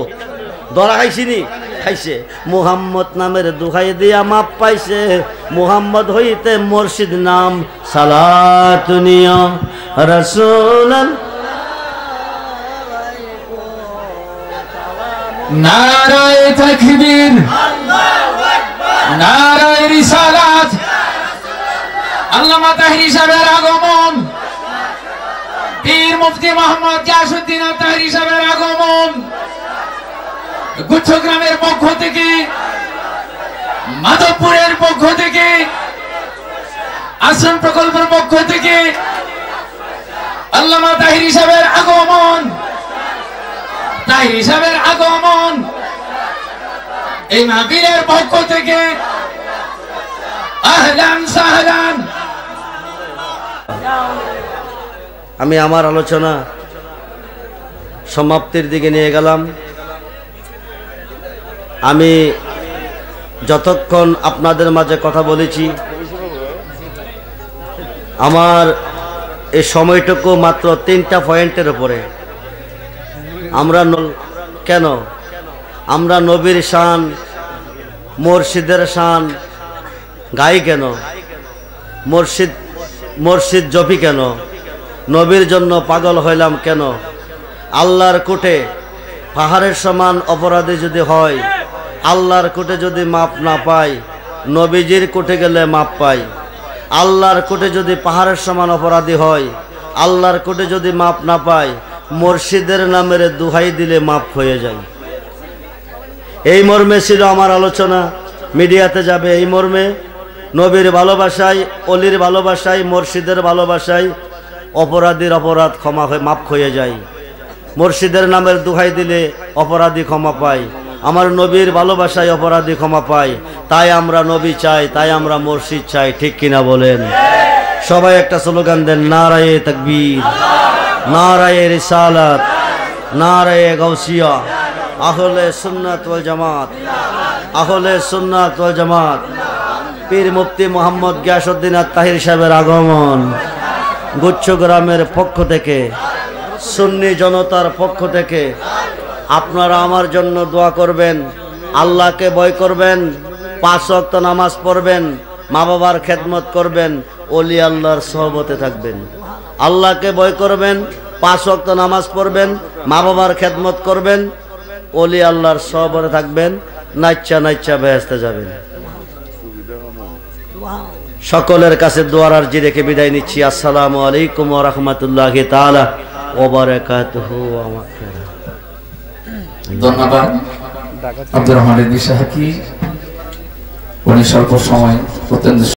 ধরা খাইছিনি, খাইছে। মুহাম্মদ নামের দোহাই দিয়া মাপ পাইছে। মুহাম্মদ হইতে মুর্শিদ নাম। সালাতুনিয়া রাসূলান নারায়ে তাকবীর, আল্লাহু আকবার, নারায়ে রিসালাত। আল্লামা তাহরি সাহেবের আগমন, পীর মুফতি মোহাম্মদ গিয়াসউদ্দিন তাহরি সাহেবের আগমন। গুচ্ছগ্রামের পক্ষ থেকে, মাধবপুরের পক্ষ থেকে, আশ্রম প্রকল্পের পক্ষ থেকে আল্লামা তাহরি সাহেবের আগমন, এই মাহফিলের পক্ষ থেকে আহলান সাহলান। আমি আমার আলোচনা সমাপ্তির দিকে নিয়ে গেলাম। আমি যতক্ষণ আপনাদের মাঝে কথা বলেছি, আমার এই সময়টুকু মাত্র 3টা পয়েন্টের উপরে। আমরা নবীর শান, মুর্শিদের শান, गाई केनो मुर्शिद मुर्शिद जपी केनो नबीर जन्नो पागल हइलाम केनो आल्लार कोटे पहाड़ेर समान अपराधी जदि हय आल्लार कोटे जदि माप ना पाई नबीजिर कोटे गेले माप पाई आल्लार कोटे जदि पहाड़ेर समान अपराधी हय आल्लार कोटे जदि माप ना पाई मुर्शिदेर नामेर दुहाई दिले माप हये जाय। এই মর্মে ছিল আমার আলোচনা, মিডিয়াতে যাবে। এই মর্মে নবীর ভালোবাসায়, অলির ভালোবাসায়, মুর্শিদের ভালোবাসায় অপরাধীর অপরাধ ক্ষমা হয়ে মাপ হয়ে যায়। মুর্শিদের নামের দোহাই দিলে অপরাধী ক্ষমা পায়, আমার নবীর ভালোবাসায় অপরাধী ক্ষমা পায়। তাই আমরা নবী চাই, তাই আমরা মুর্শিদ চাই, ঠিক কিনা বলেন? সবাই একটা স্লোগান দেন, নারায়ে তাকবীর, নারায়ে রিসালাত, নারায়ে গাউসিয়া। आहले सुन्नत वल जमात, आहले सुन्नत वल जमात। पीर मुफ्ती मोहम्मद गियासुद्दीन ताहेरी साहेबेर आगमन गुच्छ ग्रामेर पक्ष थेके, सुन्नी जनतार पक्ष थेके आपनारा आमार जन्य दुआ करबेन, आल्लाहके भय करबेन, पाँच वक्त नामाज पढ़बेन, मा बाबार खेदमत करबेन, ओली आल्लाहर सोहबते थाकबेन। आल्लाहके भय करबेन, पाँच वक्त नामाज पढ़बेन, मा बाबार खेदमत करबेन, ओली आल्लाहर सबरे थाकबेन, नाच्चा नाच्चा बेहेस्ते जाबेन। सकलेर काछे दुआर आरजी रेखे विदाय निच्छि। आसलामु आलैकुम ओया रहमतुल्लाहि ताआला ओया बाराकातुहु। धन्यवाद আব্দুর রহমান সাহেবকে, উনি স্বল্প সময়